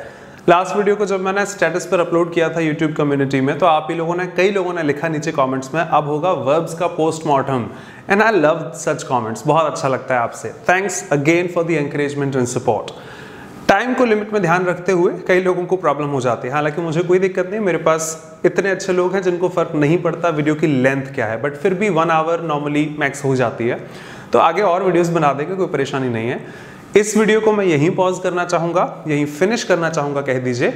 लास्ट वीडियो को जब मैंने स्टेटस पर अपलोड किया था यूट्यूब कम्युनिटी में, तो आप ही लोगों ने, कई लोगों ने लिखा नीचे कमेंट्स में, अब होगा वर्ब्स का postmortem, and I love such comments, बहुत अच्छा लगता है आपसे। Thanks again for the encouragement and support. Time को लिमिट में ध्यान रखते हुए कई लोगों को प्रॉब्लम हो जाती है, हालांकि मुझे कोई दिक्कत नहीं, मेरे पास इतने अच्छे लोग हैं जिनको फर्क नहीं पड़ता वीडियो की लेंथ क्या है, बट फिर भी 1 आवर नॉर्मली मैक्स हो जाती है, तो आगे और वीडियोस बना देंगे, कोई परेशानी नहीं है। इस वीडियो को मैं यहीं पॉज करना चाहूँगा, यहीं फिनिश करना चाहूँगा, कह दीजिए,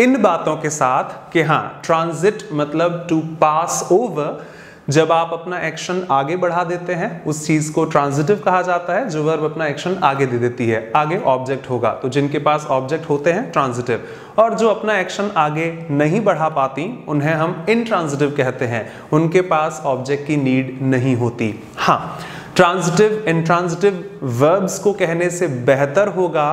इन बातों के साथ कि हाँ ट्रांजिट मतलब टू पास ओवर, जब आप अपना एक्शन आगे बढ़ा देते हैं उस चीज़ को ट्रांजिटिव कहा जाता है, जो वर्ब अपना एक्शन आगे दे देती है, आगे ऑब्जेक्ट होगा, तो जिनके पास ऑब्जेक्ट होते हैं ट्रांजिटिव, और जो अपना एक्शन आगे नहीं बढ़ा पाती उन्हें हम इनट्रांजिटिव कहते हैं, उनके पास ऑब्जेक्ट की नीड नहीं होती। हाँ ट्रांजिटिव इनट्रांजिटिव वर्ब्स को कहने से बेहतर होगा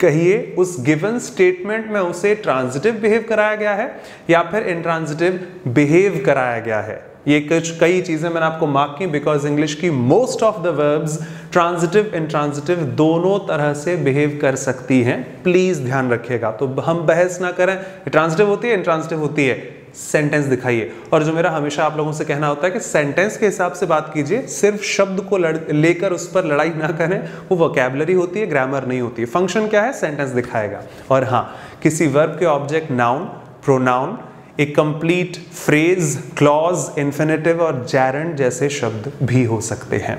कहिए उस गिवन स्टेटमेंट में उसे ट्रांजिटिव बिहेव कराया गया है या फिर इनट्रांजिटिव बिहेव कराया गया है, ये कई चीजें मैंने आपको मार्क की बिकॉज इंग्लिश की most of the verbs transitive intransitive दोनों तरह से बिहेव कर सकती हैं। प्लीज ध्यान रखिएगा, तो हम बहस ना करें ट्रांजिटिव होती है इंट्रांजिटिव होती है, सेंटेंस दिखाइए। और जो मेरा हमेशा आप लोगों से कहना होता है कि सेंटेंस के हिसाब से बात कीजिए, सिर्फ शब्द को लेकर उस पर लड़ाई ना करें, वो वोकैबुलरी होती है ग्रामर नहीं होती है। फंक्शन क्या है, सेंटेंस दिखाएगा। और हाँ, किसी वर्ब के ऑब्जेक्ट नाउन, प्रोनाउन, एक कंप्लीट फ्रेज, क्लॉज, इन्फिनेटिव और जैरेंड जैसे शब्द भी हो सकते हैं।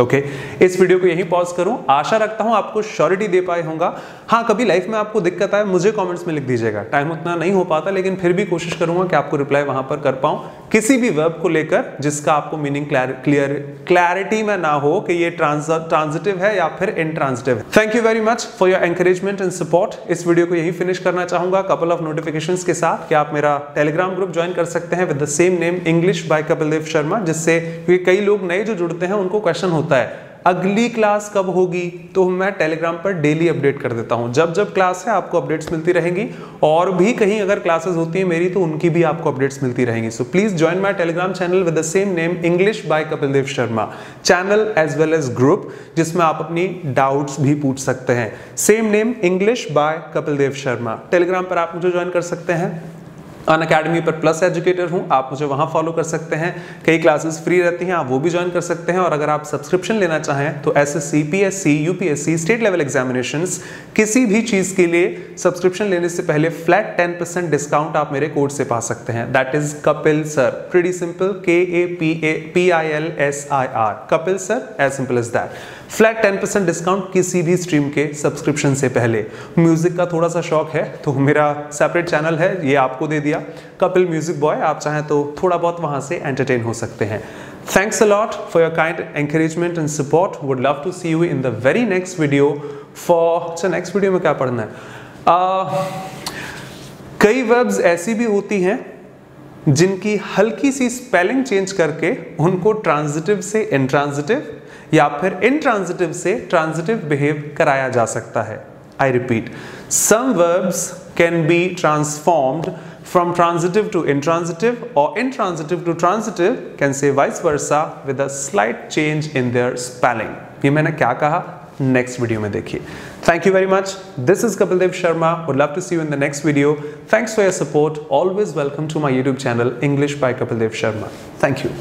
ओके, इस वीडियो को यहीं पॉज करूं। आशा रखता हूं आपको श्योरिटी दे पाए होंगे। हाँ, कभी लाइफ में आपको दिक्कत आए मुझे कमेंट्स में लिख दीजिएगा, टाइम उतना नहीं हो पाता लेकिन फिर भी कोशिश करूंगा कि आपको रिप्लाई वहां पर कर पाऊं किसी भी वर्ब को लेकर जिसका आपको मीनिंग क्लैरिटी में ना हो कि ये ट्रांजिटिव है या फिर इनट्रांजिटिव है। Thank you very much for your encouragement and support. इस वीडियो को यही फिनिश करना चाहूंगा कपल ऑफ नोटिफिकेशंस के साथ कि आप मेरा टेलीग्राम ग्रुप ज्वाइन कर सकते हैं with the same name English by Kapil Dev Sharma, जिससे क्योंकि कई लोग नए जो जुड़ते हैं उनको क्वेश्चन होता है अगली क्लास कब होगी, तो मैं टेलीग्राम पर डेली अपडेट कर देता हूं। जब जब क्लास है आपको अपडेट्स मिलती रहेंगी, और भी कहीं अगर क्लासेस होती हैं मेरी तो उनकी भी आपको अपडेट्स मिलती रहेंगी। So please join my Telegram channel with the same name English by Kapil Dev Sharma channel as well as group, जिसमें आप अपनी डाउट्स भी पूछ सकते हैं। Same name English by Kapil Dev Sharma Telegram पर आप मुझे ज्वाइन कर सकते हैं। अनअकैडमी पर प्लस एजुकेटर हूँ, आप मुझे वहाँ फॉलो कर सकते हैं। कई क्लासेस फ्री रहती हैं, आप वो भी ज्वाइन कर सकते हैं। और अगर आप सब्सक्रिप्शन लेना चाहें तो SSC, PSC, UPSC, state level examinations, किसी भी चीज़ के लिए सब्सक्रिप्शन लेने से पहले फ्लैट 10% डिस्काउंट आप मेरे कोड से पा सकते हैं। That is Kapil sir, pretty simple, KAPILSIR, Kapil sir, as simple as that. Flat 10% discount किसी भी स्ट्रीम के सब्सक्रिप्शन से पहले। म्यूजिक का थोड़ा सा शौक है तो मेरा सेपरेट चैनल है, ये आपको दे दिया कपिल म्यूजिक बॉय, आप चाहें तो थोड़ा बहुत वहां से एंटरटेन हो सकते हैं। Thanks a lot for your kind encouragement and support. Would love to see you in the very next video. Next video में क्या पढ़ना है, कई वर्ब्स ऐसी भी होती हैं जिनकी हल्की सी स्पेलिंग चेंज करके उनको ट्रांजिटिव से इनट्रांजिटिव या फिर इनट्रांजिटिव से ट्रांजिटिव बिहेव कराया जा सकता है। I repeat, some verbs can be transformed from transitive to intransitive or intransitive to transitive, can say vice versa with a slight change in their spelling. ये मैंने क्या कहा next video में देखिए। Thank you very much. This is Kapil Dev Sharma. Would love to see you in the next video. Thanks for your support. Always welcome to my YouTube channel English by Kapil Dev Sharma. Thank you.